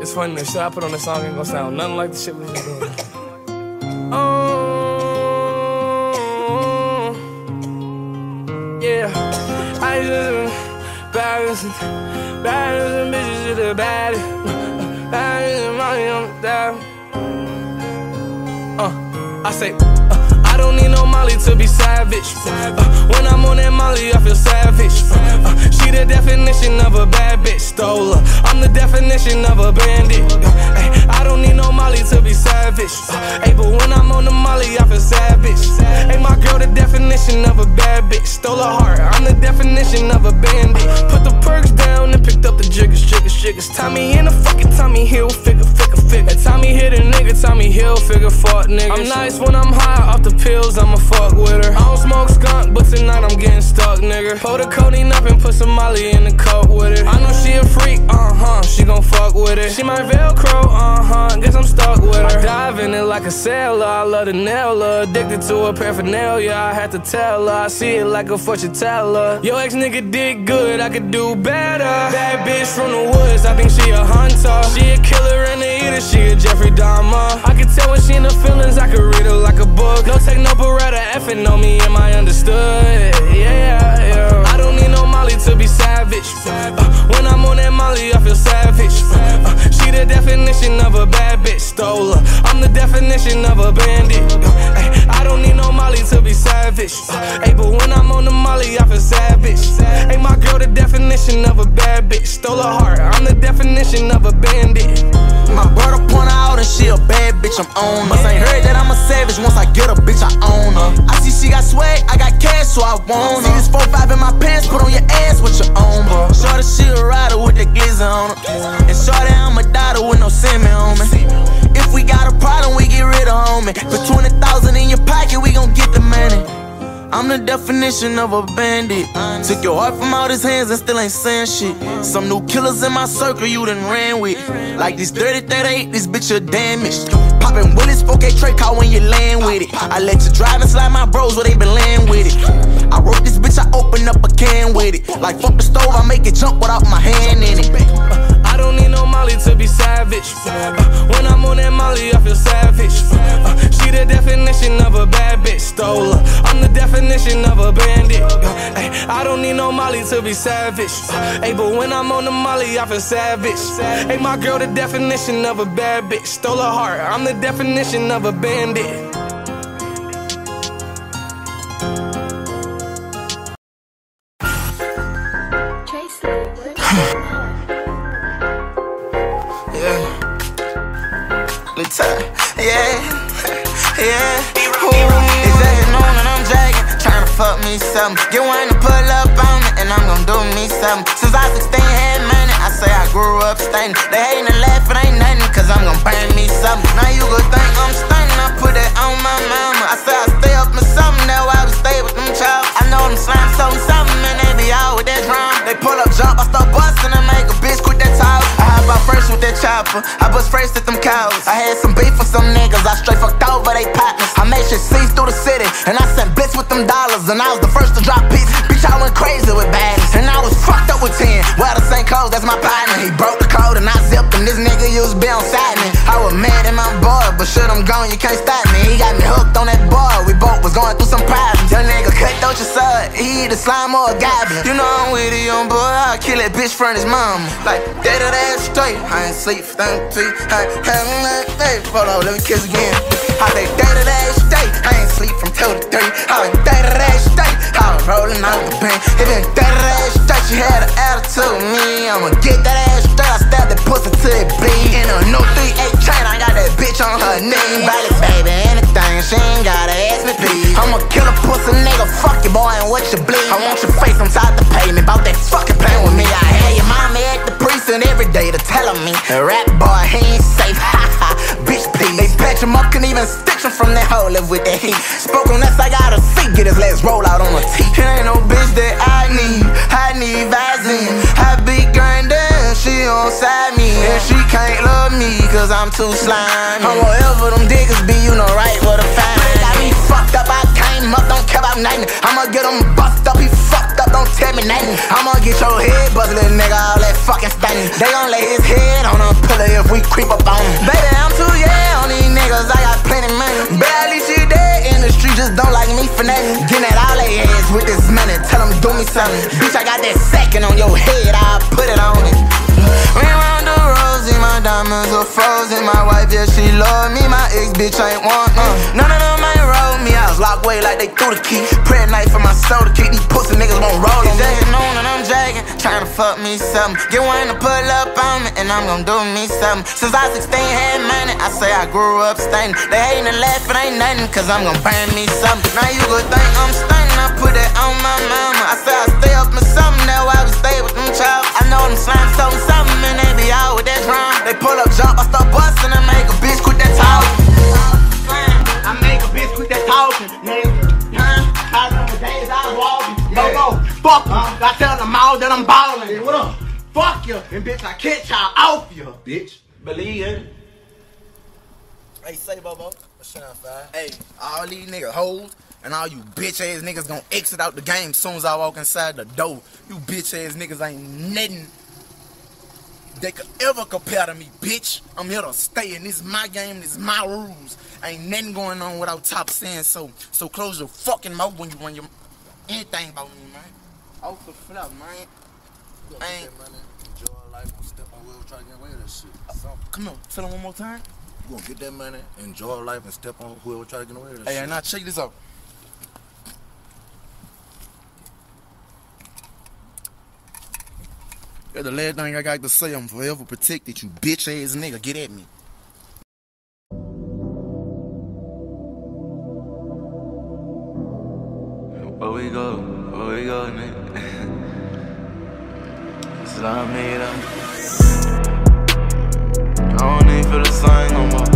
It's funny, the shit I put on this song ain't gonna sound nothing like the shit we just doing. Yeah, I just been balancing bitches with the baddest, balancing money on the dime. I say, I don't need no Molly to be savage. When I'm on that Molly, I feel savage. She the definition of a bad bitch, stole her. I'm the definition of a bandit. I don't need no Molly to be savage. Ay, but when I'm on the Molly, I feel savage. Ay, my girl, the definition of a bad bitch, stole her heart. I'm the definition of a bandit. Put the perks down and picked up the jiggers. Tommy in the fucking Tommy Hill figure. Tommy hit a nigga, Tommy Hill figure, fuck niggas. I'm nice when I'm high off the pills, I'ma fuck with her. I don't smoke skunk, but tonight I'm getting stuck, nigga. Pull the codeine up and put some Molly in the cup with her. I know she a freak, she gon' fuck with it. She might Velcro, guess I'm stuck with her. I dive in it like a sailor, I love the nail her. Addicted to her paraphernalia, I had to tell her. I see it like a fortune teller. Yo, ex nigga did good, I could do better. Bad bitch from the woods, I think she a hunter. She a killer and a eater, she a Jeffrey Dahmer. I could tell when she in the feelings, I could read her like a book. No take no Beretta, effing on me, am I understood? Yeah. I don't need no Molly to be savage. When I'm on that Molly, I feel savage. She the definition of a bad bitch, stole her. I'm the definition of a bandit. I don't need no Molly to be savage. Ay, but when I'm on the Molly, I feel savage. Ay, my girl, the definition of a bad bitch, stole her heart. I'm the definition of a bandit. My brother point out and she a bad bitch, I'm on her. Must ain't heard that I'm a savage, once I get a bitch, I own her. I see she got swag, I got cash, so I want her. See this 4-5 in my pants, put on your ass with your own, bro. Shorty, she a rider with the glizzy on her. And shorty, I'm a daughter with no semen on me. If we got a problem, we get rid of homie. Put 20,000 in your pocket, we gon' get the money. I'm the definition of a bandit. Took your heart from out his hands and still ain't saying shit. Some new killers in my circle you done ran with. Like this 30-38, this bitch a damaged. Poppin' Willis, 4K tray call when you land with it. I let you drive and slide my bros where they been laying with it. I wrote this bitch, I open up a can with it. Like fuck the stove, I make it jump without my hand in it. I don't need no Molly to be savage. When I'm on that Molly, I feel savage. She the definition of a bad bitch, stole her. I'm the definition of a bandit. I don't need no Molly to be savage. Ay, but when I'm on the Molly, I feel savage. Ay, my girl, the definition of a bad bitch, stole her heart. I'm the definition of a bandit. Get one to pull up on it, and I'm gon' do me something. Since I 16 had money, I say I grew up stunning. They hatin' and laughin' ain't nothing, cause I'm gon' burn me something. Now you gon' think I'm stunning, I put that on my mama. I say I stay up with something, that's why I stay with them chops. I know them slime something, and they be all with that drum. They pull up, jump, I start bustin' and make a bitch quit that talk. I hop out first with that chopper, I bust first at them cows. I had some beef with some niggas, I straight fucked over they partners. I made shit cease through the city, and I sent blitz with them dollars, and I was the first to drop pieces. Bitch, I went crazy with baddies, and I was fucked up with 10. Well, the same clothes, that's my partner. He broke the code and I zipped him. This nigga used to be on side me. I was mad at my boy, but shit, I'm gone, you can't stop me. He got me hooked on that bar. We both was going through some problems. Young nigga cut out your side, he either slime or a goblin. You know I'm with a young boy, I'll kill that bitch from his mama. Like, that ass straight. I ain't sleep, thank you. Hold on, let me kiss again. I think that ass straight. I ain't sleep from 2 to 3. I think that ass straight. I was rolling out the pen. It been that ass straight. She had an attitude, me. I'ma get that ass straight. I stabbed that pussy till it bleed. In a new 3-8 chain, I got that bitch on her knee. Body, baby, anything. She ain't gotta ask me, please. I'ma kill a pussy nigga. Fuck you, boy, and what you bleed. I want your face inside the pavement. Bout that fucking plan with me. I had your mommy at the precinct every day to tell her me. A rap boy, he ain't safe. Ha ha, bitch, please. They patch him up, can even stitch him from that hole, live with that heat. Spoke on us, I got a seat, get his last roll out on a T. It ain't no bitch that I need Visine. I be grindin', she on side me. And she can't love me, cause I'm too slimy. I'm whatever them diggers be, you know right where to find me. Got me fucked up, I came up, don't care about nothing. I'ma get him bust up, he fucked up, don't tell me nothing. I'ma get your head buzzed, little nigga, all that fucking stunning. They gon' lay his head on a pillow if we looking on your head, I'll put it on it. Ring round the rosy, my diamonds are frozen. My wife, yeah, she love me, my ex bitch ain't want none. None of them ain't roll me, I was locked away like they threw the key. Prayer night for my soul to keep these pussy niggas won't roll on me. Tryna fuck me something, get one to pull up on me, and I'm gon' do me something. Since I 16 had money, I say I grew up stunning. They hatin' and laughin' ain't nothing, cause I'm gon' burn me something. Now you gon' think I'm stunning, I put it on my mama. I say I stay up with something, now I would stay with them child. I know them slime something, and they be out with that drum. They pull up, jump, I start bustin', I make a bitch quit that talkin'. I make a bitch quit that talkin', nigga. I remember days I was walkin'. Fuck you. I tell them all that I'm ballin'. Hey, what up? Fuck you. And bitch, I catch y'all off you, bitch. Believe it. Hey, say, Bobo. What's up, fire? Hey, all these niggas hoes and all you bitch ass niggas gonna exit out the game soon as I walk inside the door. You bitch ass niggas ain't nothing they could ever compare to me, bitch. I'm here to stay, and this is my game, this is my rules. Ain't nothing going on without top saying so. So close your fucking mouth when you run your anything about me, man. Off the flop, man. I ain't enjoy life, we'll step on wheels, try to get away with that shit. Come on, tell him one more time. You gonna get that money, enjoy life, and step on whoever try to get away with that shit. Hey, now check this out. That's the last thing I got to say. I'm forever protected, you bitch ass nigga. Get at me. Where we go, nigga? That's what I made up. I don't even feel the same no more.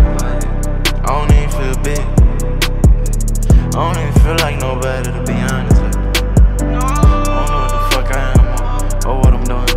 I don't even feel big. I don't even feel like nobody, to be honest. Like, I don't know what the fuck I am or what I'm doing.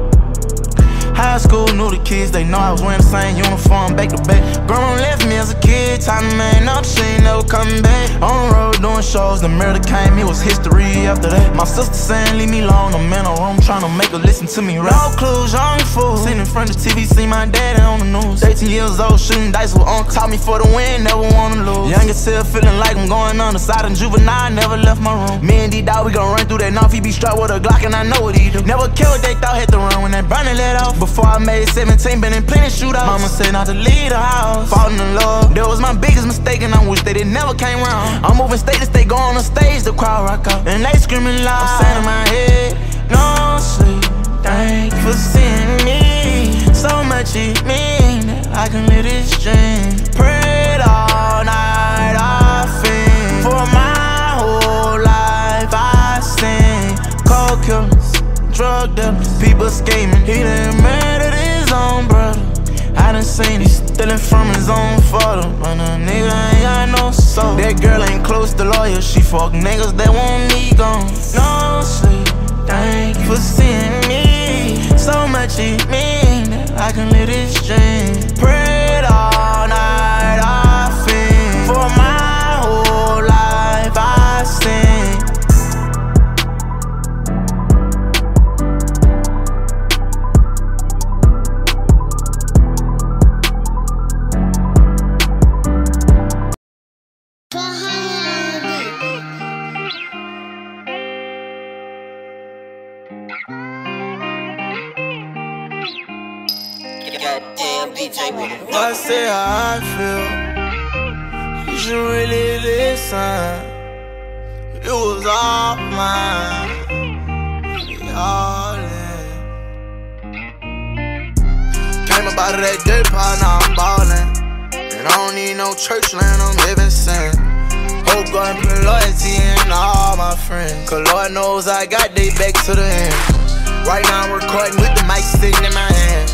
High school, knew the kids, they know I was wearing the same uniform back to back. Grandma left me as a kid, time to man up, she ain't never coming back. On the road, doing shows, the murder came, it was history after that. My sister saying, leave me alone, I'm in a room trying to make her listen to me right. No clues, young fool. Sitting in front of the TV, see my daddy on the news. 18 years old, shooting dice with uncle. Taught me for the win, never wanna lose. Young as hell, feeling like I'm going on the side of juvenile, never left my room. Me and D-Dawg, we gon' run through that knife, he be strapped with a Glock and I know what he do. Never killed, they thought, hit the run when that burner let off. Before I made 17, been in plenty shootouts. Mama said not to leave the house. Falling in love, that was my biggest mistake, and I wish they didn't never came round. I'm moving state to state, go on the stage, the crowd rock out, and they screaming loud. I'm saying in my head, no sleep, thank you for seeing me. So much it mean that I can live this dream. Prayed all night, I feel for my whole life, I sing. Cold killers, drug dealers, people scheming. He done murdered his own brother. I done seen it, stealing from his own father, but a nigga ain't got no soul. That girl ain't close to lawyer, she fuck niggas that want me gone. No sleep, thank you for seeing me. So much it mean that I can live this dream. Prayed all night, I feel for my whole life, I sing. I say how I feel. You should really listen. It was all mine. We all in. Came about to that good part, now I'm ballin'. And I don't need no church land, I'm living sin. Hope God put loyalty in all my friends, cause Lord knows I got they back to the end. Right now I'm recording with the mic sitting in my hand.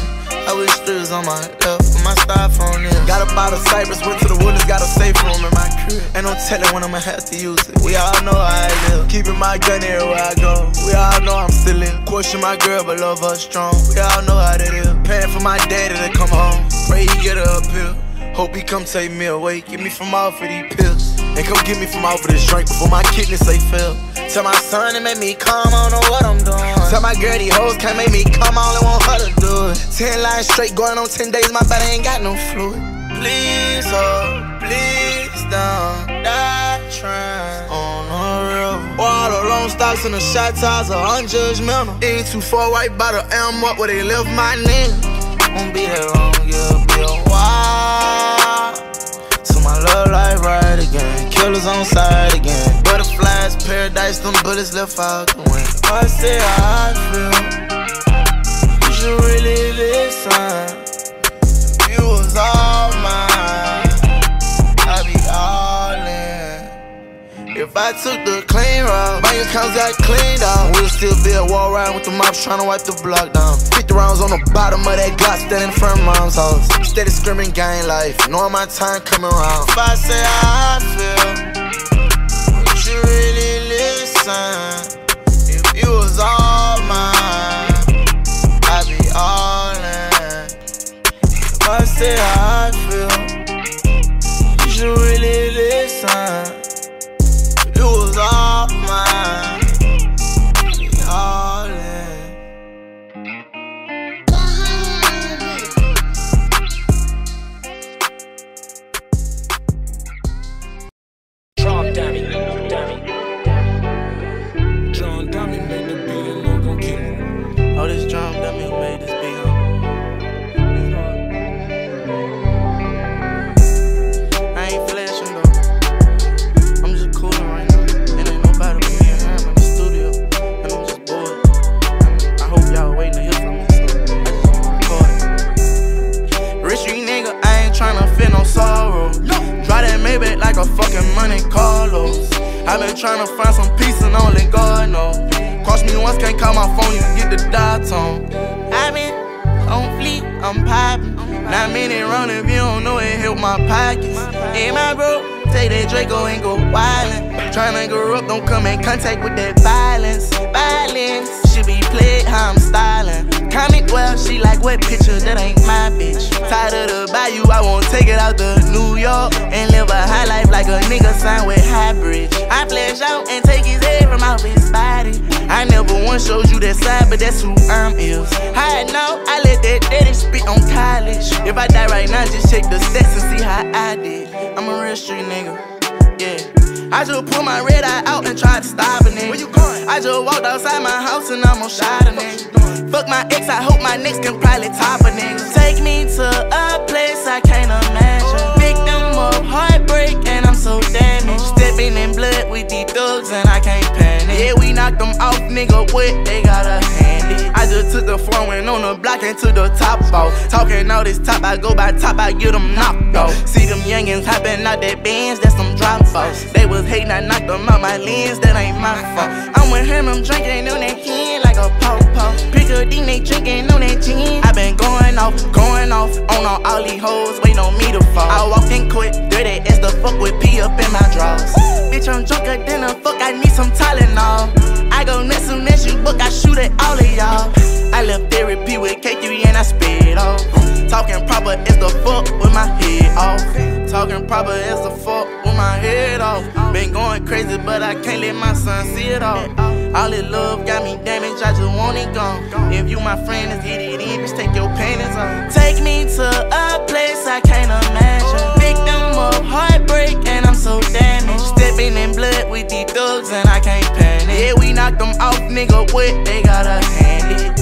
I wish this on my left, my styrofoam in. Got up out of Cypress, went to the woods, got a safe room in my crib. Ain't no telling when I'ma have to use it. We all know how I live, keeping my gun everywhere I go. We all know I'm still in, question my girl, but love her strong. We all know how that is, paying for my daddy to come home. Pray he get her a pill, hope he come take me away. Get me from off of these pills, and come get me from off of this drink before my kidneys say fail. Tell my son it make me calm, I don't know what I'm doing. Tell my girl these hoes can't make me calm, I only want her to do it. 10 lines straight, going on 10 days, my body ain't got no fluid. Please, oh, please don't die trying on a river. All the long stops and the shot ties are unjudgmental. Ain't too far right by the M up where they left my name. Won't be that long, yeah, be a while. So my love life right again. Killers on side again. Butterflies, paradise, them bullets left out the wind. I say how I feel. You should really listen. You was all mine. I be all in. If I took the clean route, my accounts got cleaned out. We'll still be at wall riding with the mops trying to wipe the block down. 50 rounds on the bottom of that Glock standing in front of mom's house. Steady screaming gang life, knowing my time coming round. If I say how I feel, you should really listen. If you was all mine, I be all in. If I say how I feel, you should really listen. If you was all mine. I've been tryna find some peace and only God knows. Cross me once, can't call my phone, you get the dial tone. I've been on fleek, I'm poppin'. Not many round if you don't know it, help my pockets. Ain't my bro, take that Draco and go wildin'. Tryna grow up, don't come in contact with that violence. Violence, should be played how I'm stylin'. Comment well, she like what picture, that ain't my bitch. Tired of the bayou, I won't take it out to New York. And live a high life like a nigga signed with High Bridge. I flash out and take his head from out his body. I never once showed you that side, but that's who I'm is. I know, I let that daddy spit on college. If I die right now, just check the stats and see how I did. I'm a real street nigga, yeah. I just put my red eye out and tried to stop a nigga. Where you going? I just walked outside my house and I'm on shot a nigga. Fuck my ex, I hope my next can probably top a nigga. Take me to a place I can't imagine. Victim of heartbreak and I'm so damaged. Stepping in blood with these thugs and I can't panic. Yeah, we knocked them off, nigga, what they got a hand it. I just took the floor, went on the block and took the top off. Talking all this top, I go by top, I get them knocked off. See them youngins hopping out that Benz, that's some dropouts. They was hating, I knocked them out my lens, that ain't my fault. I'm with him, I'm drinking on that can like a po-po. Pickardine, they drinking on that gin. I been going off on all these hoes, waiting on me to fall. I walked in quick, dirty as the fuck with pee up in my drawers. Bitch, I'm drunker than a fuck, I need some Tylenol. I go next soon as you book, I shoot at all of y'all. I left therapy with K3 and I spit off. Talking proper as the fuck with my head off. Talking proper as the fuck with my head off. Been going crazy, but I can't let my son see it all. All this love got me damaged, I just want it gone. If you my friend, let's get it in, bitch, take your panties off. Take me to a place I can't imagine. Victim of heartbreak and I'm so damaged. Stepping in blood with these thugs and I can't panic. Yeah, we knocked them off, nigga, what they got a hand it.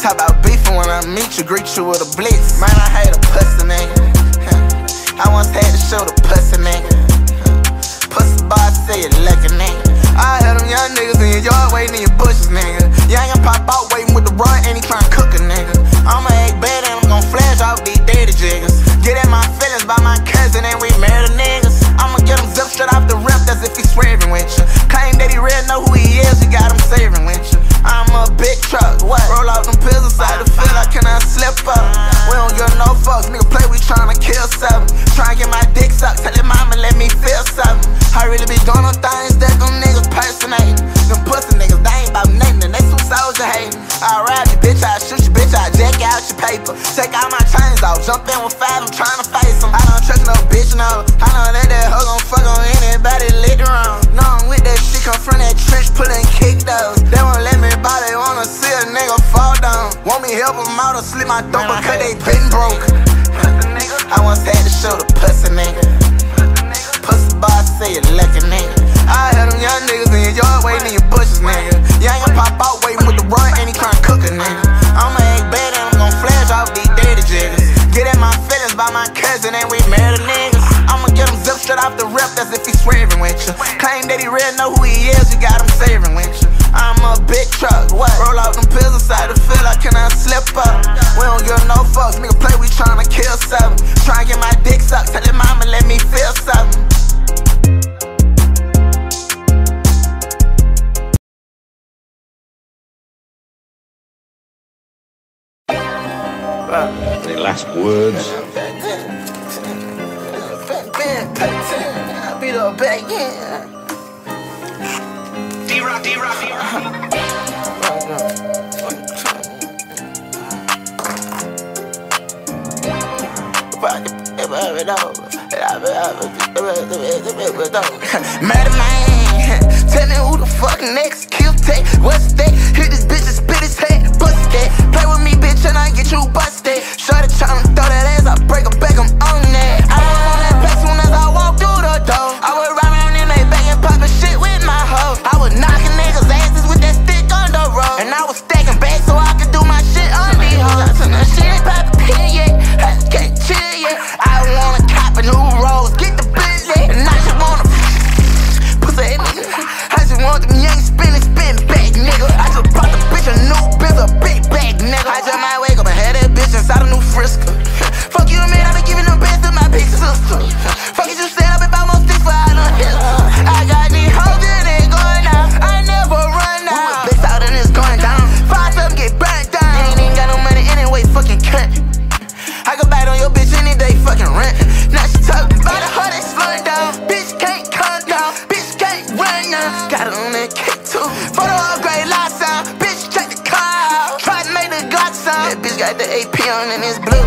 Talk about beefing when I meet you, greet you with a blitz. Man, I hate a pussy nigga. I once had to show the pussy nigga. Pussy boss say it lucky nigga. I had them young niggas in your yard waiting in your bushes nigga. Young and pop out waiting with the run and he tryna cook a nigga. I'ma act bad and I'm gon' flash off these dirty jiggers. Get at my feelings by my cousin and we married niggas. I'ma get him zipped straight off the rip, that's if he swerving with you. Claim that he really know who he is, you got him saving with you. I'm a big truck, what? Roll out them pills inside the field, I cannot slip up. We don't give no fucks, nigga play, we tryna kill something. Tryna get my dick sucked, tell it mama let me feel something. I really be doing them things that them niggas personating. Them pussy niggas, they ain't bout nothing, and they some soldier hating. I ride you, bitch, I shoot you, bitch, I jack out your paper. Take all my chains off, jump in with five, I'm tryna face them. I don't trust no bitch, no, I don't let that hoe gon' fuck on anybody lit around. No, I'm with that shit, come from that trench, pullin' kick those. They won't let me buy, they wanna see a nigga fall down. Want me help them out or slip my throat because they been broke. I once had to show the pussy nigga. Pussy boss say it lucky nigga. I had them young niggas in your yard waiting in your bushes nigga. Young and pop out waiting with the run and he tryna cook a nigga. I'ma act bad and I'm gon' flash off these dirty jiggers. Get at my feelings by my cousin and we married niggas. I'ma get him zipped straight off the rip, that's if he swerving with you. Claim that he really know who he is, you got him saving with you. I'm a big truck, what? Roll out them pills inside the field, I cannot slip up. We don't give no fucks, nigga play, we tryna kill something. Tryna get my dick sucked, tell it mama let me feel something. Any last words? I'll be the back end. D-Rock, D-Rock, D-Rock. Murder man, tell me who the fuck next. Kill take, what's that? Hit this bitch and spit his head, bust that. Play with me, bitch, and I get you busted. Shorty tryna throw that ass, I break her back, I'm on that. I was on that back soon as I walk through the door. I was right around in they bag and poppin' shit with my hoes. I was knocking niggas' asses with that stick on the road. And I was stacking back so I could do my shit on these hoes. I took that shit and pop a pin, yeah. I can't chill, yeah. I wanna cop a new Rolls, get the busy. And I just wanna pussy, nigga. I just want them young spinning back, nigga. I just brought the bitch a new biz, a big bag, nigga. I just might wake up and had that bitch inside a new Frisco. Fuck you, man, I been giving them best to my big sister. Fuck you, say I been by my stick for all them hits. I got these hoes that ain't going out. I never run out. We was blessed out and it's going down. Five of them get burnt down. You ain't even got no money anyway, fucking cunt. I go back on your bitch any day, fucking rent. Now she talking about a hoe that slowing down. Bitch can't come down, bitch can't run now. Got it on that cake too. Photo upgrade loud sound, bitch check the car out. Try to make the God sound. That bitch got the AP on and it's blue.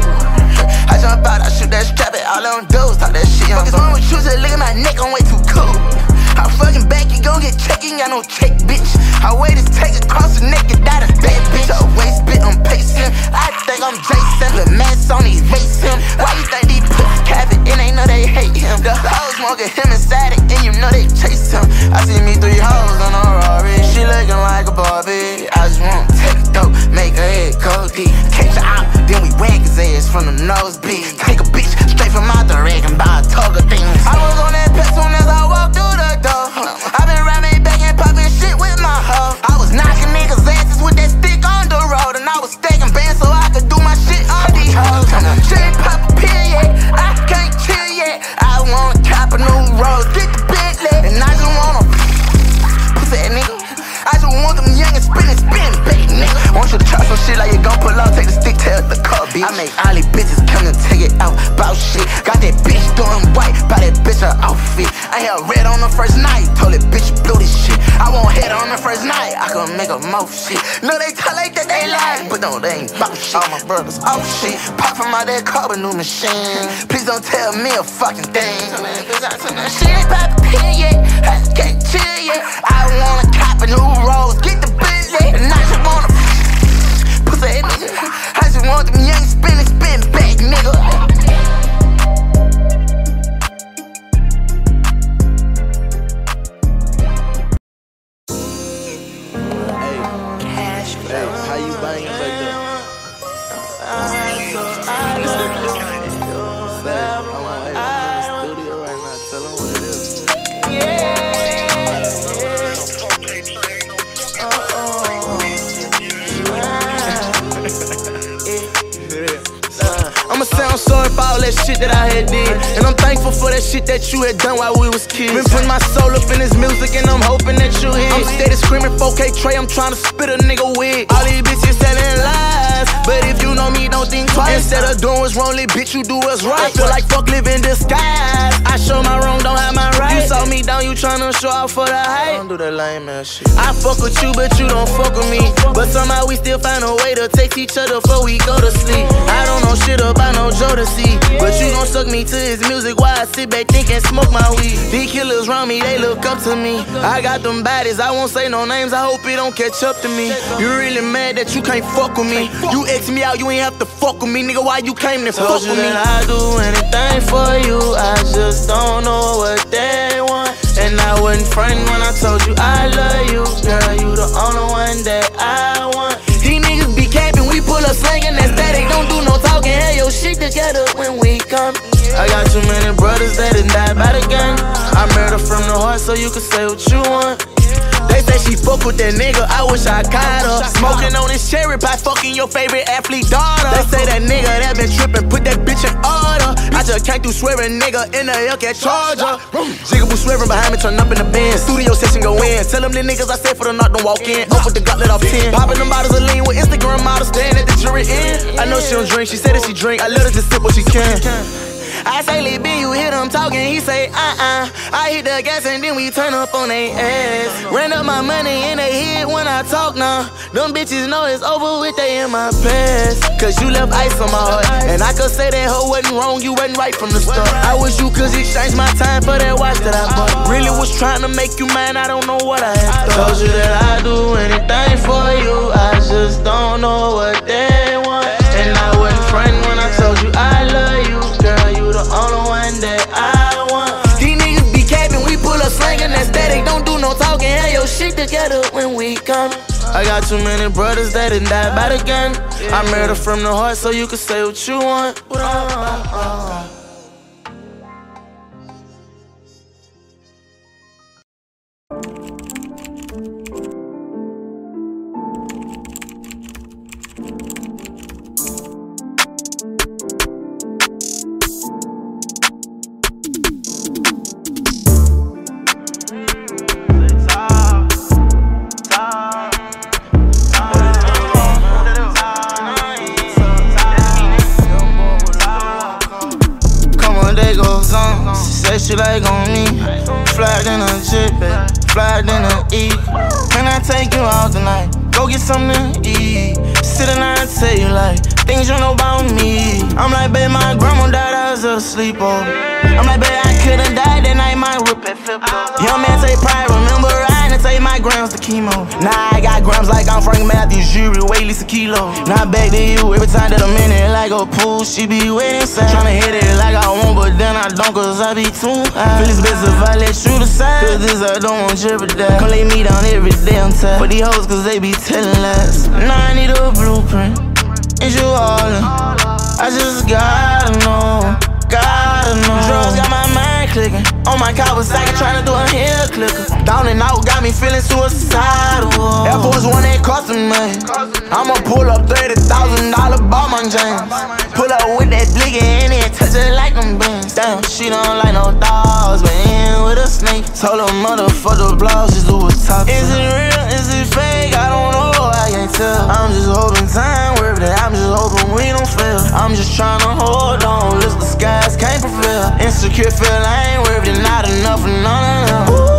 I jump out, I shoot that strap at all on dudes. Talk that shit on. Fuck is wrong with you, just look at my neck, I'm way too cool. I'm fucking back, you gon' get checked, you ain't got no check, bitch. I weigh this take across the neck, and that a bad bitch. Your waist bit, I'm pacing. I think I'm Jason, the mask on his waist, him. Why you think these pussies capping? It ain't know they hate him. The hoes won't get him inside it, and you know they chase him. I see me three hoes on a Rari. She looking like a Barbie. I just want to take it though, make her head cold deep. Catch her out, then we whack his ass from the nose. Take a bitch straight from out the rack and buy a toga thing. I was on that path soon as I walked through the door. I been riding back and popping shit with my hoe. I was knocking niggas' asses with that stick on the road. And I was stacking bands so I could do my shit on these hoes. Shit pop a pill yet, I can't chill yet. I wanna cop a new Rolls, get the Bentley. And I just wanna pussy nigga. I just want them young and spinning back, nigga. Want you to try some shit like you gon' pull out, take the stick, tell the car, bitch. I make all these bitches come and take it out, bout shit. Got that bitch doing white, buy that bitch her outfit. I had red on the first night, told that bitch blew this shit. I won't head on the first night, I can make a mouth shit. No, they tell like that they lie, but no, they ain't bout shit. All my brothers out shit, pop from out that car with new machine. Please don't tell me a fucking thing. Shit ain't pop a pin yet, I can't chill yet. I wanna cop a new Rolls, get the Bentley, and I just wanna pussy nigga. I just want them young spin back, nigga. Cash flow. Hey, how you buying it back there? I I'm sorry for all that shit that I had did, and I'm thankful for that shit that you had done while we was kids. Been putting my soul up in this music, and I'm hoping that you hit. I'm steady screaming 4K Trey, I'm trying to spit a nigga wig. All these bitches telling lies, but if you know me, don't think twice. Instead of doing what's wrong, little bitch, you do what's right. I feel like fuck living disguise. I show my wrong, don't have my right. You saw me down, you tryna show off for the hype. Don't do the lame ass shit. I fuck with you, but you don't fuck with me. But somehow we still find a way to text each other before we go to sleep. I don't know shit about no Jodeci, but you gon' suck me to his music while I sit back, think and smoke my weed. These killers round me, they look up to me. I got them baddies, I won't say no names, I hope it don't catch up to me. You really mad that you can't fuck with me? You X me out, you ain't have to fuck with me. Nigga, why you came to fuck with me? I do anything for you, I just don't know what they want. And I wasn't friend when I told you I love you, girl, you the only one that I want. These niggas be capping, we pull up slangin' that static. Don't do no talking, have your shit together when we come. I got too many brothers that done died by the gun. I murdered from the heart so you can say what you want. They say she fuck with that nigga, I wish I caught her. Smoking on his cherry pie, fucking your favorite athlete daughter. They say that nigga that been tripping, put that bitch in order. I just came through swearing, nigga, in the Hellcat Charger. Jigaboo swearing behind me, turn up in the Benz. Studio session go in, tell them the niggas I said for the knock, don't walk in. Up with the gut, let off 10. Popping them bottles of lean with Instagram models, staying at the jury end. I know she don't drink, she said that she drink, I let her just sip what she can. I say, Lil B, you hear them talking, he say, I hit the gas and then we turn up on they ass. Ran up my money and they hid when I talk now. Them bitches know it's over with, they in my past. Cause you left ice on my heart, and I could say that hoe wasn't wrong, you wasn't right from the start. I wish you could exchange my time for that watch that I bought. Really was trying to make you mine, I don't know what I had thought. Told you that I do anything for you, I just don't know what they want. And I wasn't friend when I told you I love you, girl, you the only one that I want. These niggas be capping, we pull up slangin' that static. Don't do no talking, have your shit together when we come. I got too many brothers that done died by the gun. I murder from the heart so you can say what you want. She like on me, flyer than a jet, flyer than a E. Can I take you out tonight? Go get something to eat. Sit and I tell you like things you know about me. I'm like, babe, my grandma died, I was a sleepover. I'm like, babe, I could've died that night, my whip and flip up. Young man take pride, remember riding and take my grams to chemo. Now I got grams like I'm Frank Matthews, Jury, weightless a kilo. Now back to you every time that I'm in it like a pool, she be waiting inside. Tryna hit it like I want, but then I don't cause I be too high. Feel it's best if I let you decide, cause this I don't want jeopardize. Come lay me down every damn time, but these hoes cause they be telling lies. Now I need a blueprint, is you all in? I just gotta know, gotta know. Drugs got my mind clicking, on my car was psychic, tryna do a hair clicker. Down and out got me feeling suicidal. Air Force One, that cost me money. I'ma pull up $30,000 Balmain James. Pull up with that blicky and it touch it like them bands. Damn, she don't like no dogs, but in with a snake. Told her motherfucker blogs, just do what's top. Is it real? Is it fake? I don't know, I can't tell. I'm just hoping time worth it, I'm just hoping we don't fail. I'm just tryna hold on, list the skies can't prevail. Insecure feel I ain't worth it, not enough for none of them. Ooh,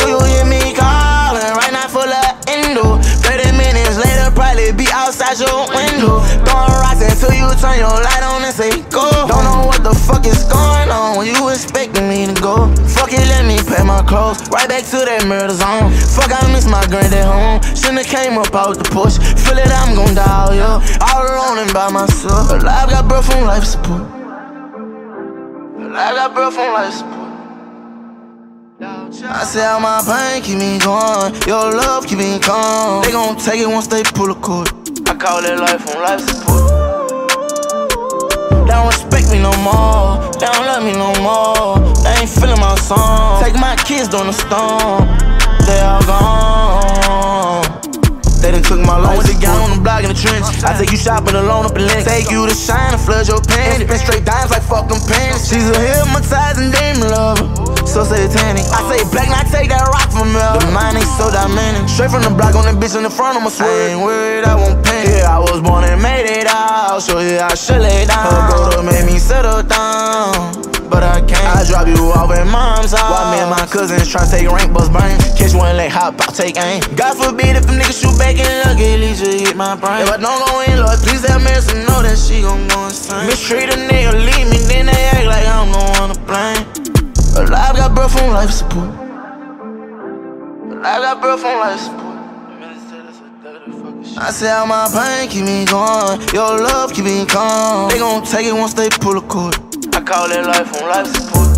do you hear me calling? Right now full of endo. 30 minutes later probably be outside your window. Throwing rocks until you turn your light on and say go. Don't know what the fuck is going on when you expecting me to go. Fuck it, let me pack my clothes, right back to that murder zone. Fuck, I miss my granddad home. Shouldn't have came up out the porch. Feel it, I'm gon' die, yeah. All alone and by myself. Life got breath from life support. Life got breath from life support. I say all my pain keep me going, your love keep me calm. They gon' take it once they pull a cord. I call it life on life support. They don't respect me no more, they don't love me no more. They ain't feeling my song. Take my kids during the storm, they all gone. They done took my life. I went to get on the block in the trench. I take you shopping. been alone up in Lynx. Take you to shine and flood your pants. Spend straight dimes like fuck them pants. She's a hypnotizing demon lover, so satanic. I say black, and I take that rock from her. The mind ain't so diamond. Straight from the block on that bitch in the front, I'ma swear. I ain't worried, I won't panic. Yeah, I was born and made it out, so yeah, I should lay down. Her go to make me settle down, but I can't. I drop you off at mom's house while me and my cousins tryna take rank, bust brain. Catch one leg, hop, I'll take aim. God forbid if them niggas shoot back and luck, at least you hit my brain. If I don't go in, Lord, please help me so know that she gon' go insane. Mistreat a nigga, leave me, then they act like I'm gon' wanna blame. But life got breath on life support. But life got breath on life support. I say all my pain keep me going, your love keep me calm. They gon' take it once they pull a cord. I call that life on life support.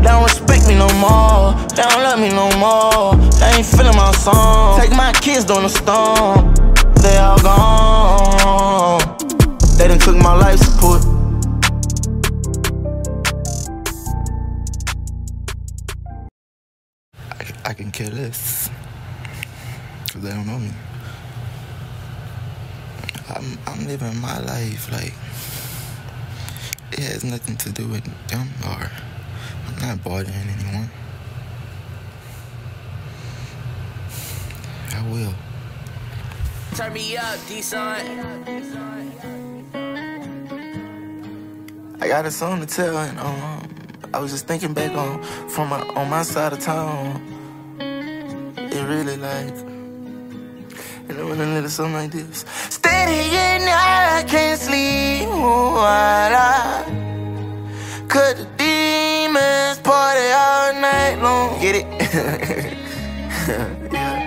They don't respect me no more, they don't love me no more. They ain't feeling my song. Take my kids during the storm, they all gone. They done took my life support. I can care less, cause they don't know me. I'm living my life like it has nothing to do with them, or I'm not bothering anyone. I will. Turn me up, D-Son. I got a song to tell, and I was just thinking back on my side of town. It really like, and I wanna little something like this. Steady and I can't sleep. Oh, could the demons party all night long? Get it? Yeah.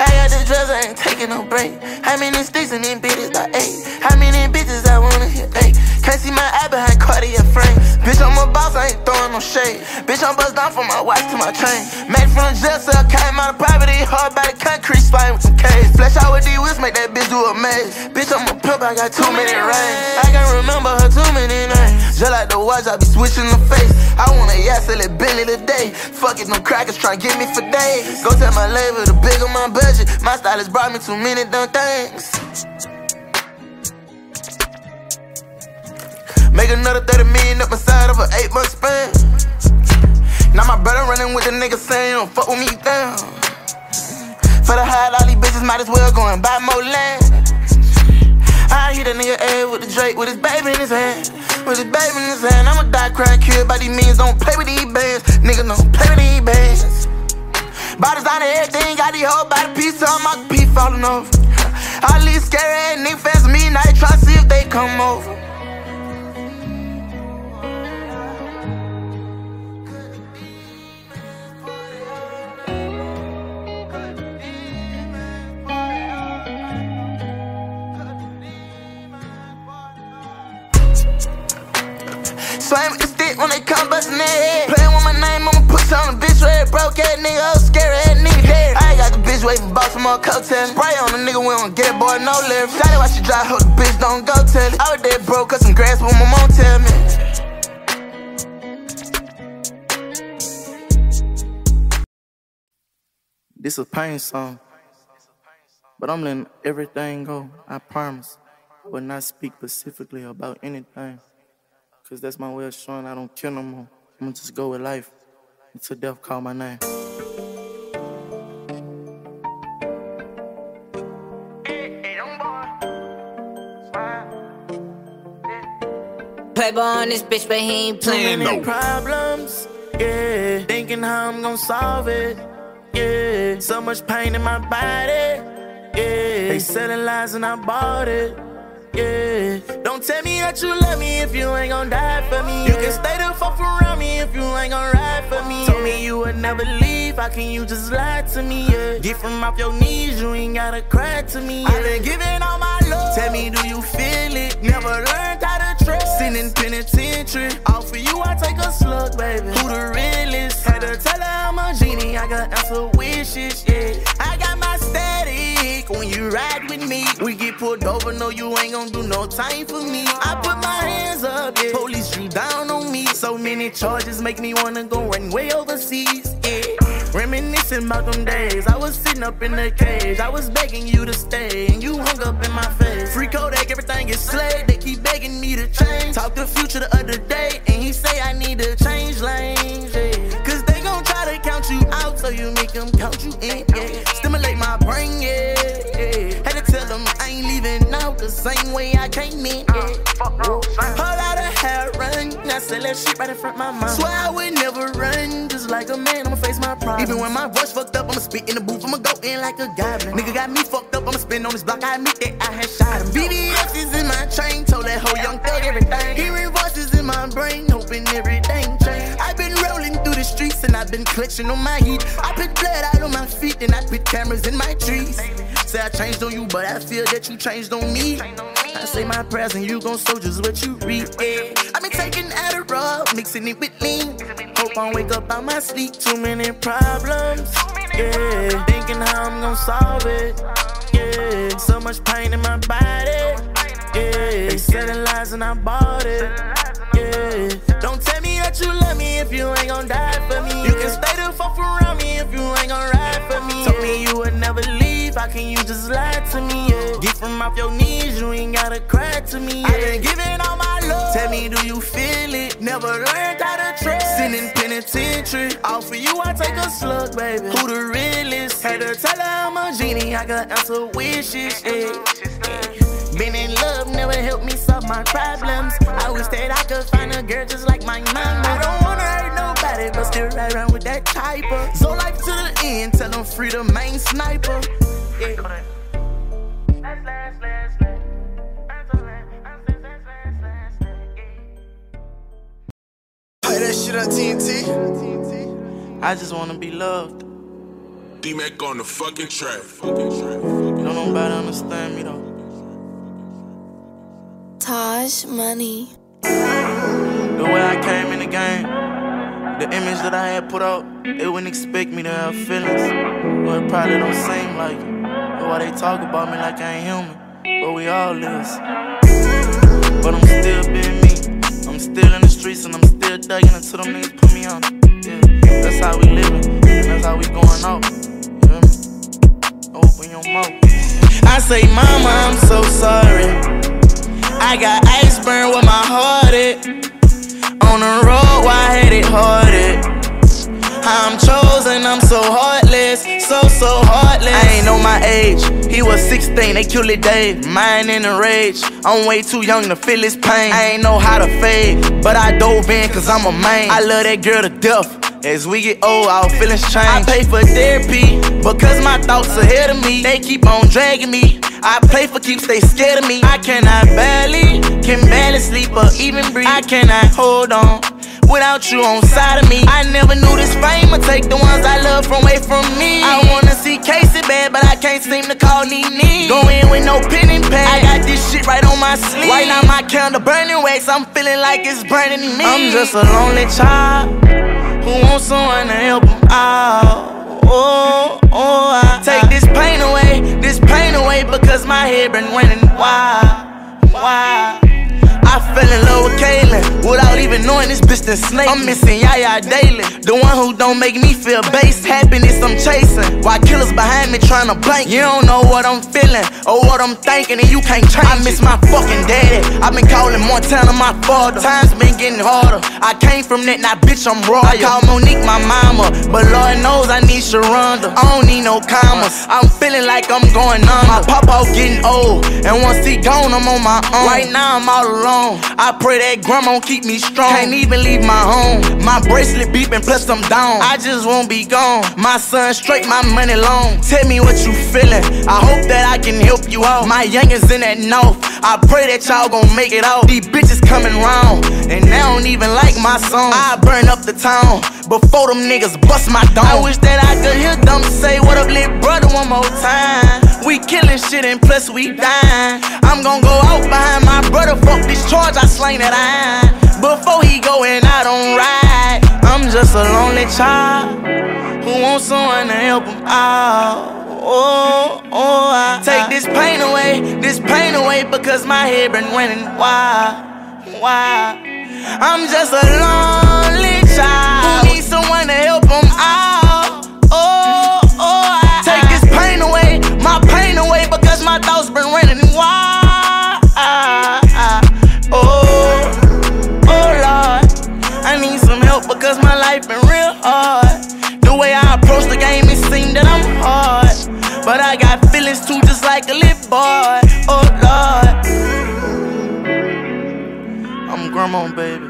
I got the drugs, I ain't taking no break. How many sticks and them bitches I ate? How many bitches I wanna hit? Ay, can't see my eye behind Cartier frame. Bitch, I'm a boss, I ain't throwing no shade. Bitch, I'm bust down from my watch to my chain. Made from the jail cell, came out of poverty. Hard by the concrete, spying with some K's. Flesh out with D-Wiz, make that bitch do a maze. Bitch, I'm a pimp, I got too many rings. I can remember her too many names. Just like the watch, I be switching the face. I wanna yeah, sell it Billy today. Fuck it, them crackers tryna get me for days. Go tell my label the big on my budget. My stylist brought me too many dumb things. Make another 30 million up inside of an 8-month span. Now my brother running with the nigga saying, don't fuck with me down. For the high, all these bitches might as well go and buy more land. I hit a nigga head with the Drake, with his baby in his hand. With his baby in his hand, I'ma die crying, killed by these means. Don't play with these bands, nigga, don't play with these bands. Bodies on everything, got these whole body piece on my pee falling off. All these scary ass niggas fans with me, now they try to see if they come over. Swam with the stick when they come bustin' their head. Playin' with my name, I'ma put on a bitch red. Broke ass nigga, old scary ass nigga dead. I ain't got the bitch waitin' boss for more coattail. Spray on a nigga, we don't get it, boy, no lift. Shot it while she dry, hope the bitch don't go tell it. I was dead broke, cut some grass, what my mom tell me. This a pain song, but I'm letting everything go, I promise. I will not speak specifically about anything, cause that's my way of showing I don't care no more. I'ma just go with life until death call my name. Playboy on this bitch, but he ain't playing no problems. Yeah, thinking how I'm gonna solve it. Yeah, so much pain in my body. Yeah, they selling lies and I bought it. Yeah. Don't tell me that you love me if you ain't gon' die for me. You can stay the fuck around me if you ain't gon' ride for me. Told me you would never leave, how can you just lie to me? Yeah. Get from off your knees, you ain't gotta cry to me. Yeah. I been giving all my love, tell me do you feel it? Never learned how to trust, sitting penitentiary. All for you I take a slug, baby. Who the realest? Had to tell her I'm a genie, I can answer wishes, yeah. I got my static when you ride with me. We get pulled over, no you ain't gon' do no time for me. I put my hands up, yeah. Police drew down on me. So many charges make me wanna go run way overseas, yeah. Reminiscing about them days. I was sitting up in the cage. I was begging you to stay, and you hung up in my face. Free Kodak, everything is slayed. They keep begging me to change. Talked to Future the other day, and he say I need to change lanes, yeah. Cause they gon' try to count you out, so you make them count you in, yeah. Stimulate my brain, yeah, yeah. Had to tell them I ain't leaving out the same way I came in, yeah. Whole lot of hair run, I said that shit right in front of my mouth. Swear I would never run, just like a man, I'ma face my problems. Even when my voice fucked up, I'ma spit in the booth, I'ma go in like a goblin. Nigga got me fucked up, I'ma spin on this block, I admit that I had shot him. BBS is in my train, told that whole young thug everything. Hearing voices in my brain, hoping everything changed. I've been rolling through the streets and I've been clutching on my heat. I put blood out on my feet and I put cameras in my trees. Say I changed on you, but I feel that you changed on me. I say my prayers and you gon' sow just what you read, yeah. I've been taking Adderall, mixing it with lean. Hope I wake up out my sleep, too many problems, yeah. Thinking how I'm gon' solve it, yeah. So much pain in my body, yeah. They selling lies and I bought it, yeah. Don't tell me that you love me if you ain't gon' die for me. You can stay the fuck around me if you ain't gon' ride for me. Told me you would never leave. How can you just lie to me, yeah? Get from off your knees, you ain't gotta cry to me, yeah. I been giving all my love, tell me do you feel it? Never learned how to trust. Sending penitentiary, all for you I take a slug, baby. Who the realest? Had to tell her I'm a genie, I can answer wishes, yeah. Been in love, never helped me solve my problems. I wish that I could find a girl just like my mama. I don't wanna hurt nobody, but still right around with that type of. So life to the end, tell them free the main sniper. Yeah. Play that shit on TNT. I just wanna be loved. D-Mac on the fucking track. Don't nobody understand me though. Taj Money. The way I came in the game, the image that I had put out, they wouldn't expect me to have feelings. Well, it probably don't seem like it. Why they talk about me like I ain't human, but we all is. But I'm still being me, I'm still in the streets and I'm still dugging until them niggas put me on, yeah. That's how we living, and that's how we going out, yeah. Open your mouth. I say mama I'm so sorry, I got ice burn with my heart at. On the road I had it hard at. I'm chosen, I'm so heartless, so heartless. I ain't know my age, he was 16, they killed it Dave. Mine in a rage, I'm way too young to feel his pain. I ain't know how to fade, but I dove in cause I'm a man. I love that girl to death. As we get old, our feelings change. I pay for therapy because my thoughts ahead of me. They keep on dragging me. I play for keeps, they scared of me. I cannot can barely sleep or even breathe. I cannot hold on without you on side of me. I never knew this fame would take the ones I love from away from me. I wanna see Casey bad, but I can't seem to call Nene. Go in with no pen and pad, I got this shit right on my sleeve. Right now my candle burning wax, I'm feeling like it's burning me. I'm just a lonely child who wants someone to help him out. I take this pain away because my head been running wild, wild. I fell in love with Kaylin without even knowing this bitch that's snake. I'm missing Yaya daily, the one who don't make me feel base. Happiness I'm chasing, while killers behind me trying to blank. You don't know what I'm feeling or what I'm thinking, and you can't change it. I miss my fucking daddy, I've been calling Montana my father. Time's been getting harder, I came from that, now bitch I'm raw. I call Monique my mama, but Lord knows I need Sharonda. I don't need no commas, I'm feeling like I'm going under. My papa getting old, and once he gone I'm on my own. Right now I'm all alone, I pray that grandma keep me strong. Can't even leave my home, my bracelet beeping plus I'm down. I just won't be gone, my son straight, my money long. Tell me what you feeling, I hope that I can help you out. My youngest in that north, I pray that y'all gon' make it out. These bitches coming round, and they don't even like my song. I burn up the town before them niggas bust my dome. I wish that I could hear them say what up lit brother one more time. We killing shit and plus we dying. I'm gon' go out behind my brother, fuck this charge, I slang that iron. Before he go and I don't ride. I'm just a lonely child who wants someone to help him out. I take this pain away because my head been running wild, wild. I'm just a lonely child who needs someone to help him out. life been real hard. The way I approach the game, it seemed that I'm hard, but I got feelings too, just like a little boy. Oh Lord, I'm grandma, baby.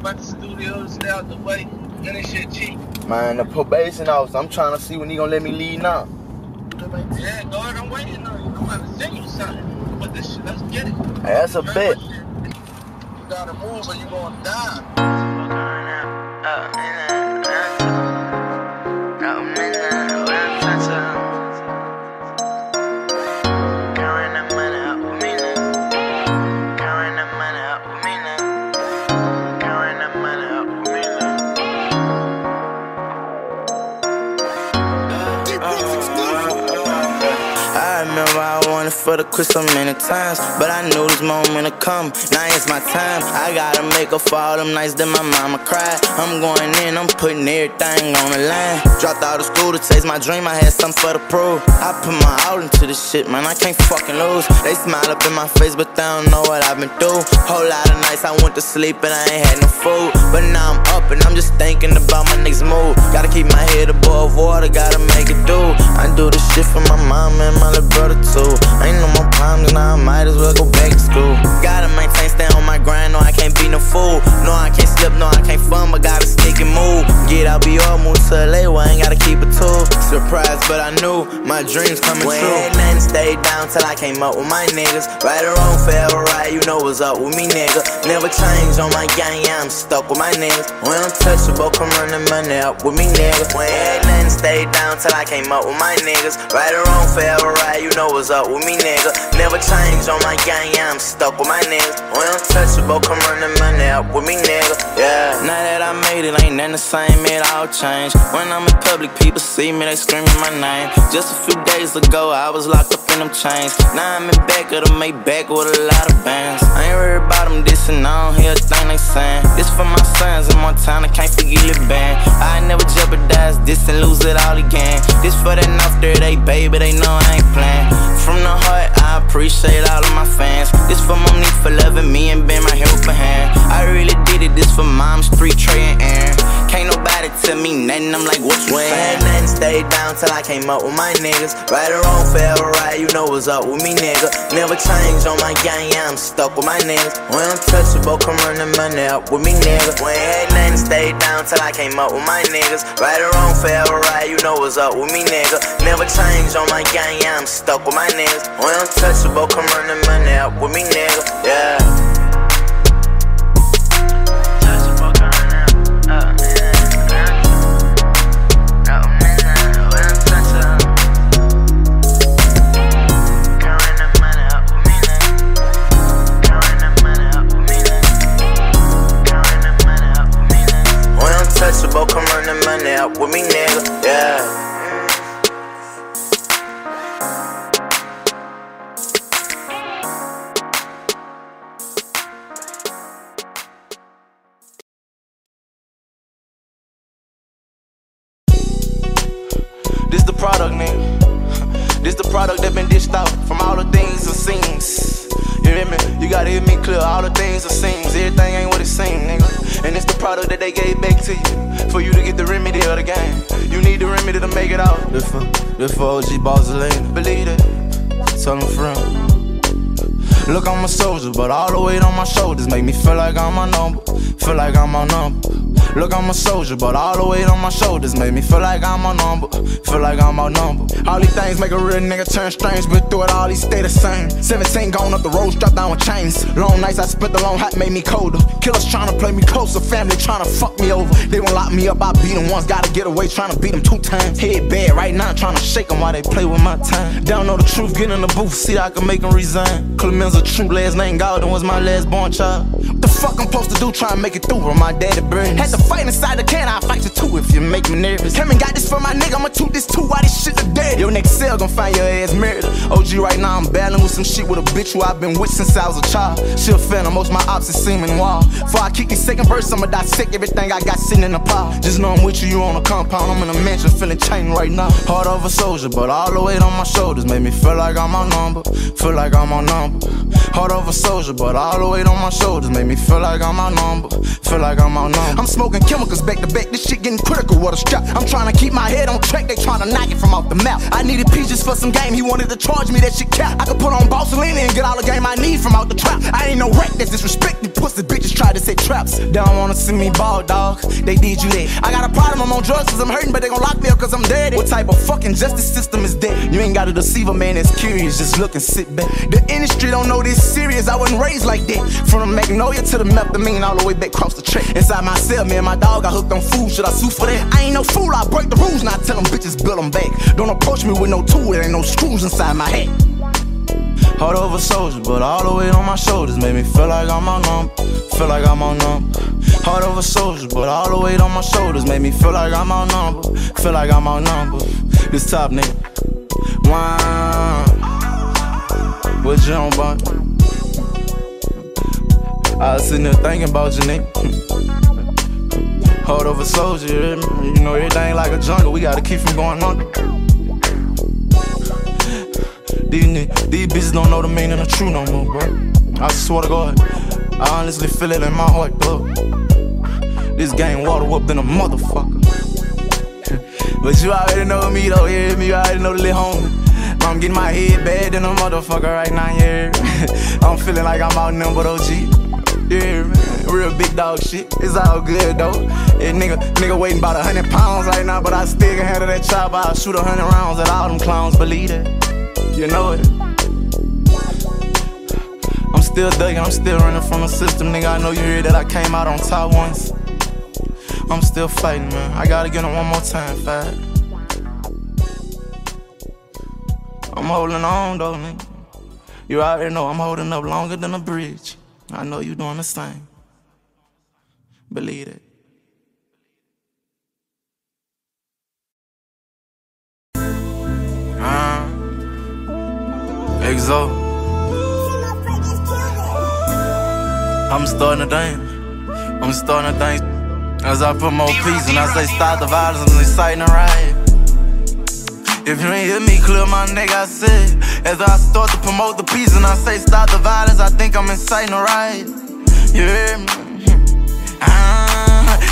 About the studios out the way, and that shit cheap. Man, the probation officer, I'm trying to see when he gonna let me leave now. Yeah, God, I'm waiting on you. I'm gonna send you something. But this shit, let's get it. Hey, that's a bet. You gotta move or you gonna die. For the quit so many times, but I knew this moment would come. Now it's my time. I gotta make her fall. Them nights that my mama cried. I'm going in, I'm putting everything on the line. Dropped out of school to chase my dream. I had something for the pro. I put my all into this shit, man. I can't fucking lose. They smile up in my face, but they don't know what I've been through. Whole lot of nights I went to sleep and I ain't had no food. But now I'm up and I'm just thinking about my next move. Gotta keep my head above water, gotta make it do. I do this shit for my mom and my little brother too. Ain't no more problems now, I might as well go back to school. Gotta maintain, stay on my grind, no I can't be no fool. No I can't slip, no I can't fumble, but gotta stick and move. Get out, be all, move to LA, well I ain't gotta keep a tool. Surprised, but I knew my dreams coming true. Ain't nothing, stayed down till I came up with my niggas. Right or wrong, forever right, you know what's up with me nigga. Never change on my gang, yeah I'm stuck with my niggas. When I'm touchable, come running money up with me niggas. When ain't nothing, stayed down till I came up with my niggas. Right or wrong, forever right, you know what's up with me nigga. Never change on my gang, yeah, I'm stuck with my niggas. When I'm touchable, come running money up with me nigga. Yeah, now that I made it, ain't nothing the same, it all changed. When I'm in public, people see me, they screaming my name. Just a few days ago, I was locked up in them chains. Now I'm in back of the Maybach with a lot of bands. I ain't worried about them dissing, I don't hear a thing they saying. This for my sons in Montana, can't forget it band. I never jeopardize this and lose it all again. This for that North 38, baby, they know I ain't playing. From the heart, I appreciate all of my fans. This for Monique for loving me and being my helping hand. I really did it, this for Mom, Street, Trey, and Aaron. Can't nobody tell me nothing, I'm like, what's where? Ain't nothing, stayed down till I came up with my niggas. Right or wrong, forever right, you know what's up with me, nigga. Never change on my gang, yeah, I'm stuck with my niggas. When I'm touchable, come running money up with me, nigga. When ain't nothing, stayed down till I came up with my niggas. Right or wrong, forever right, you know what's up with me, nigga. Never change on my gang, yeah, I'm stuck with my niggas. When I'm touchable, come running money up with me, nigga, yeah. Touchable, come running up, when I'm touchable, come running money up with me, nigga, yeah. All the things are seams, everything ain't what it seems, nigga. And it's the product that they gave back to you for you to get the remedy of the game. You need the remedy to make it out. This for OG Bozzelina. Believe it, tell them friend. Look, I'm a soldier, but all the weight on my shoulders make me feel like I'm a number. Feel like I'm a number. Look, I'm a soldier, but all the weight on my shoulders made me feel like I'm outnumbered. Feel like I'm outnumbered. All these things make a real nigga turn strange, but through it all, he stay the same. 17 going up the road, strapped down with chains. Long nights I spent alone, hot made me colder. Killers tryna play me closer, family tryna fuck me over. They won't lock me up, I beat them once, gotta get away, tryna beat them 2 times. Head bad right now, tryna shake them while they play with my time. They don't know the truth, get in the booth, see I can make them resign. Clemens a true last name, Gordon was my last born child. The fuck I'm supposed to do, try and make it through on my daddy burns. Had to fight inside the can, I'll fight you too if you make me nervous. Came and got this from my nigga, I'ma toot this too, why this shit look dead? Your next cell gon' find your ass married. OG right now, I'm battling with some shit with a bitch who I've been with since I was a child. She a fan of most my ops and seeming wild. Before I kick this second verse, I'ma dissect everything I got sitting in the pile. Just know I'm with you, you on a compound, I'm in a mansion feeling chained right now. Heart of a soldier, but all the weight on my shoulders made me feel like I'm on number, feel like I'm on number. Heart of a soldier, but all the weight on my shoulders made me feel like I'm outnumbered, feel like I'm outnumbered. I'm smoking chemicals back to back, this shit getting critical with a strap. I'm trying to keep my head on track, they trying to knock it from off the map. I needed peaches for some game, he wanted to charge me, that shit cap. I could put on Bossalina and get all the game I need from out the trap. I ain't no wreck that's disrespecting, pussy bitches try to set traps. They don't wanna see me ball, dog. They did you that. I got a problem, I'm on drugs cause I'm hurting, but they gon' lock me up cause I'm dead. What type of fucking justice system is that? You ain't gotta deceive a man that's curious, just look and sit back. The industry don't know this serious, I wasn't raised like that. From the Magnolia to the methamphetamine, all the way back across the track. Inside my cell, me and my dog got hooked on food, should I sue for that? I ain't no fool, I break the rules, now I tell them bitches build them back. Don't approach me with no tool, there ain't no screws inside my hat. Heart over soldier, but all the weight on my shoulders made me feel like I'm outnumbered, feel like I'm outnumbered. Heart over soldier, but all the weight on my shoulders made me feel like I'm outnumbered, feel like I'm outnumbered. This top nigga, wine, what you on, boy? I was sitting there thinking about you, nigga. Hold over soldier, you know everything like a jungle, we gotta keep from going under. These bitches don't know the meaning of true no more, bro. I swear to God, I honestly feel it in my heart, bro. This game water whooped in a motherfucker. But you already know me though, you hear me, you already know the little homie. I'm getting my head bad in a motherfucker right now, yeah. I'm feeling like I'm outnumbered, OG. Yeah, man. Real big dog shit. It's all good though. Yeah, nigga waiting about 100 pounds right now, but I still can handle that chopper. I'll shoot 100 rounds at all them clowns. Believe it, you know it. I'm still thugging, I'm still running from the system, nigga. I know you heard that I came out on top once. I'm still fighting, man. I gotta get on one more time, fat. I'm holding on though, nigga. You already know I'm holding up longer than a bridge. I know you're doing the same. Believe it. Exo. I'm starting to think. I'm starting to think. As I put more peace and I say stop the violence, I'm exciting a riot. If you ain't hear me clear, my nigga, I said. As I start to promote the peace and I say stop the violence, I think I'm inciting a riot. You hear me?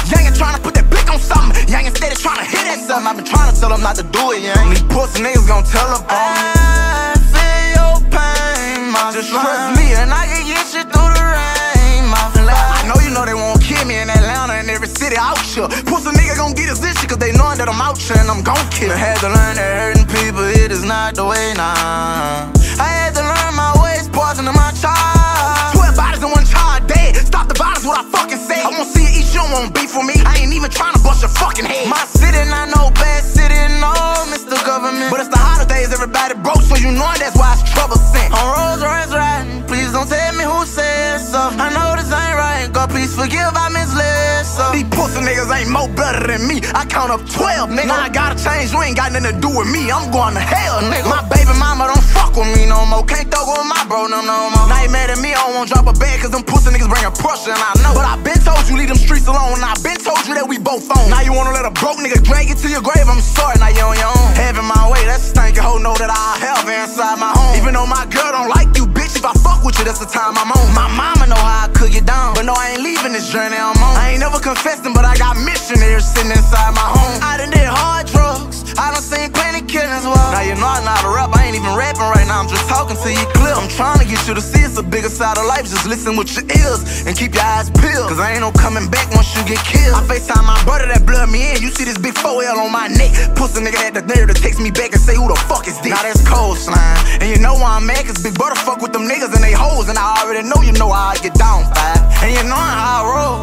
Young and tryna put that blick on something. Young and steady tryna hit at something. I've been tryna tell them not to do it, young. These pussy niggas gon' tell up on me. I feel your pain, my just friend. Trust me and I can get you through the rain, my friend. I know you know they won't kill me in Atlanta and every city out here. Pussy nigga gon' get his issue cause they knowin' that I'm out here and I'm gon' kill. I had to learn that hurting people, it is not the way, nah. I had to learn my ways, poison to my child. 12 bodies in one child dead, stop the violence, what I fucking say. I won't see you eat, you don't want beef with me. I ain't even tryna bust your fucking head. My city, not no bad city, no, Mr. Government. But it's the holidays, everybody broke, so you know that's why it's trouble sent. On Rolls Royce riding, please don't tell me who said so. I know this ain't right, God please forgive, I misled so. These pussy niggas ain't more better than me, I count up 12, nigga. Now I gotta change, you ain't got nothing to do with me, I'm going to hell, nigga. My baby mama don't fuck with me no more, can't throw with my bro no more. Now you mad at me, I won't drop a bag, cause them pussy niggas bringin' pressure and I know. But I been told you leave them streets alone, and I been told you that we both on. Now you wanna let a broke nigga drag you to your grave, I'm sorry, now you on your own. Having my way, that's the stinkin' hoe, know that I have inside my home. Even though my girl don't like you, bitch, if I fuck with you, that's the time I'm on. My mama know how I cook you down, but no, I ain't leaving this journey I'm on. I ain't never confessing, but I got missionaries sitting inside my home. I done did hard drugs, I done seen plenty killings, well. Now you know I'm not a rap, I ain't even rapping right now, I'm just talking to you clear. I'm trying to get you to see it's a bigger side of life, just listen with your ears and keep your eyes peeled, cause I ain't no coming back once you get killed. I FaceTime my brother that blood me in, you see this big 4L on my neck. Pussy nigga that the nigga to text me back and say who the fuck is this? Now that's cold slime, and you know why I'm mad, cause Big Brother fuck with them niggas and they hoes, and I already know you know how I get down, five. And you know how I roll.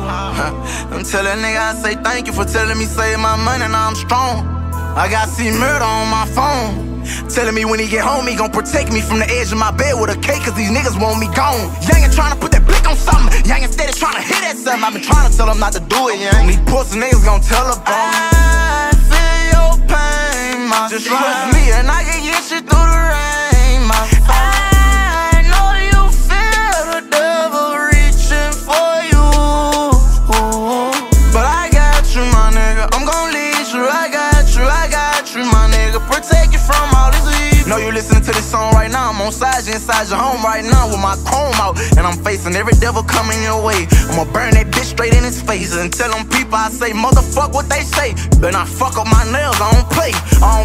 I'm telling nigga I say thank you for telling me save my money, now I'm strong. I got C murder on my phone, telling me when he get home, he gon' protect me from the edge of my bed with a cake, cause these niggas want me gone. Youngin' tryna put that blick on something, youngin' steady something I've been trying to tell them not to do it, yeah. These pussy niggas gon' telephone. I feel your pain, my just friend. Trust me and I can get you through the rain, my friend. I know you feel the devil reaching for you, but I got you, my nigga. I'm gon' lead you, I got you, my nigga. Protect you from all this evil. Know you listening to this song right now. I'm on side, you inside your home right now with my comb out, and I'm facing every devil coming your way. I'ma burn that bitch straight in his face and tell them people I say, motherfuck what they say. Then I fuck up my nails, I don't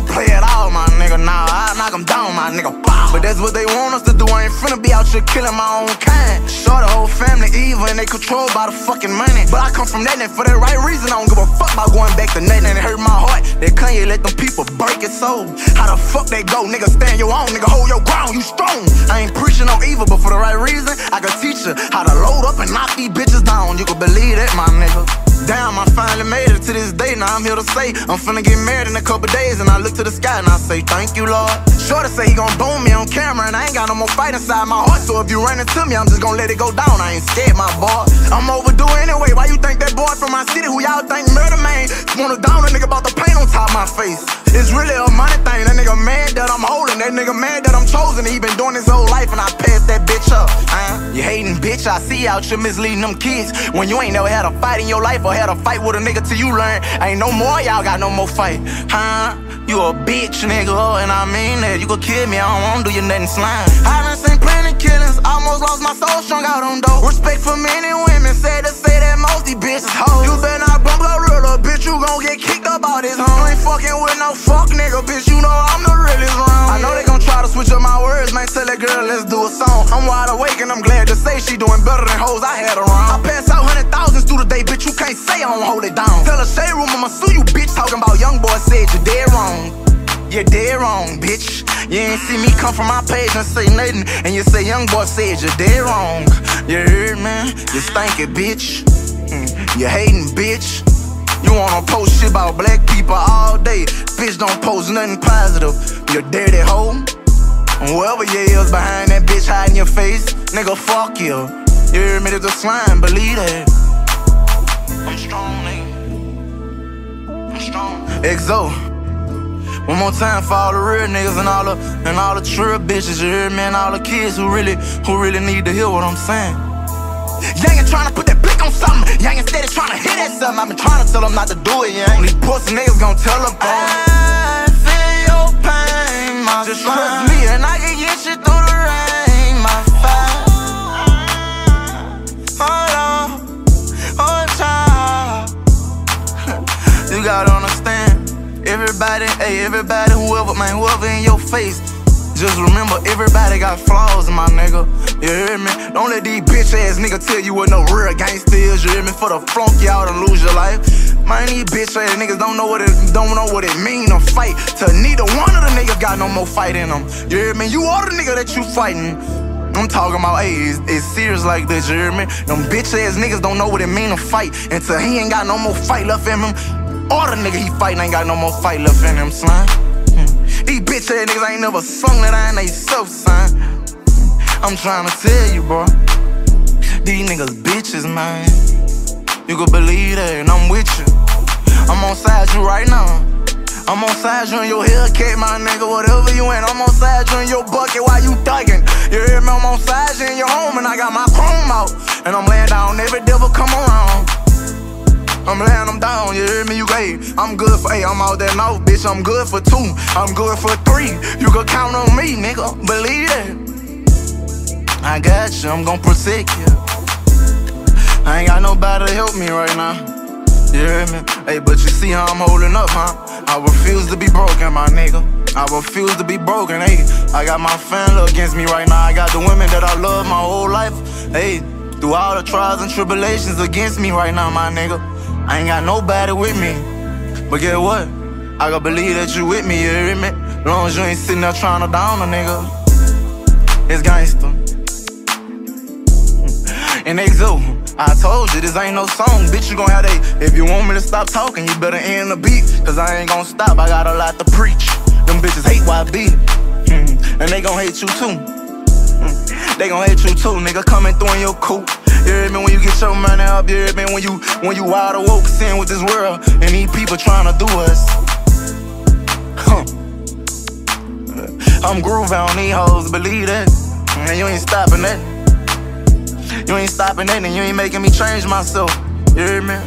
play at all, my nigga. Nah, I knock them down, my nigga. Bow. But that's what they want us to do. I ain't finna be out here killing my own kind. Sure, the whole family evil and they controlled by the fucking money. But I come from that, and for that right reason, I don't give a fuck about going back to nothing. And it hurt my heart. They Kanye let them people break it so. How the fuck they go, nigga? Stand your own, nigga. Hold your ground, you strong. I ain't preaching on evil, but for the right reason, I can teach you how to load up and knock these bitches down. You can believe that, my nigga. Damn, I finally made it to this day. Now I'm here to say I'm finna get married in a couple days, and I look to the sky and I say thank you, Lord. Shorty say he gon' boom me on camera, and I ain't got no more fight inside my heart. So if you run into me, I'm just gon' let it go down. I ain't scared, my boy. I'm overdue anyway. Why you think that boy from my city, who y'all think murder man, wanna down a nigga about the paint on top of my face? It's really a money thing. That nigga mad that I'm holding, that nigga mad that I'm chosen. He been doing his whole life, and I passed that bitch up. You hating bitch, I see out you misleading them kids. When you ain't never had a fight in your life or had a fight with a nigga till you learn, ain't no more y'all got no more fight, huh? You a bitch, nigga, and I mean that. You could kill me, I don't wanna do you nothing slime. I done seen plenty killings, almost lost my soul, strung out on dope. Respect for men and women, sad to say that most these bitches hoes. You better not bump a little bitch, you gon' get kicked up out this home. You ain't fucking with no fuck nigga, bitch, you know I'm the realest round. I know they gon' try to switch up my words, man, tell that girl let's do a song. I'm wide awake and I'm glad to say she doing better than hoes I had around. I pass out 100,000s through the day, bitch, you can't say I don't hold it down. Tell a shade room, I'ma sue you, bitch, talking about young boy said you dead wrong. You're dead wrong, bitch. You ain't see me come from my page and say nothing, and you say young boy said you're dead wrong. You heard, man? You stinking, bitch. You hating, bitch. You wanna post shit about black people all day. Bitch, don't post nothing positive. You dirty hoe. And whoever you is behind that bitch hiding your face, nigga, fuck you. You hear me? It's a slime, believe that. I'm strong, nigga. I'm strong. XO. One more time for all the real niggas and all the true bitches, you hear me? And all the kids who really need to hear what I'm saying. Y'all ain't tryna put that blick on something. Y'all ain't steady tryna hit at something. I've been tryna tell them not to do it, yeah. These pussy niggas gon' tell them. I feel your pain, my just friend. Trust me and I can get you through the rain, my friend. Hold on, hold on. You gotta understand. Everybody, hey, everybody, whoever, man, whoever in your face, just remember everybody got flaws, my nigga. You hear me? Don't let these bitch ass niggas tell you what no real gangsta is. You hear me? For the flunk, y'all done lose your life. Man, these bitch ass niggas don't know what it mean to fight. To neither one of the niggas got no more fight in them. You hear me? You are the nigga that you fighting. I'm talking about, hey, it's serious like this. You hear me? Them bitch ass niggas don't know what it mean to fight until he ain't got no more fight left in him. All the nigga he fightin' ain't got no more fight left in him, son. These bitch ass niggas ain't never sung that I ain't they self, son. I'm tryna tell you, bro. These niggas bitches, man. You could believe that, and I'm with you. I'm on side you right now. I'm on side you in your Hellcat, my nigga, whatever you in. I'm on side you in your bucket while you thuggin'. You hear me? I'm on side you in your home, and I got my chrome out. And I'm laying down every devil come around. I'm laying them down, you hear me? You gay. I'm good for 8, I'm out that mouth, bitch. I'm good for 2, I'm good for 3. You can count on me, nigga. Believe that. I got you, I'm gon' protect you. I ain't got nobody to help me right now. You hear me? Hey, but you see how I'm holding up, huh? I refuse to be broken, my nigga. I refuse to be broken, hey. I got my family against me right now. I got the women that I love my whole life, hey. Through all the trials and tribulations against me right now, my nigga. I ain't got nobody with me, but get what? I gotta believe that you with me, you hear me? As long as you ain't sitting there trying to down a nigga. It's gangsta. And XO, I told you, this ain't no song, bitch, you gon' have that. If you want me to stop talking, you better end the beat, cause I ain't gon' stop, I got a lot to preach. Them bitches hate YB, and they gon' hate you too. They gon' hate you too, nigga, coming through in your coupe. You hear me? When you get your money up, you hear me? When you wide awoke, sin with this world and these people trying to do us. I'm grooving on these hoes, believe that. And you ain't stopping that. You ain't stopping that, and you ain't making me change myself. You hear me?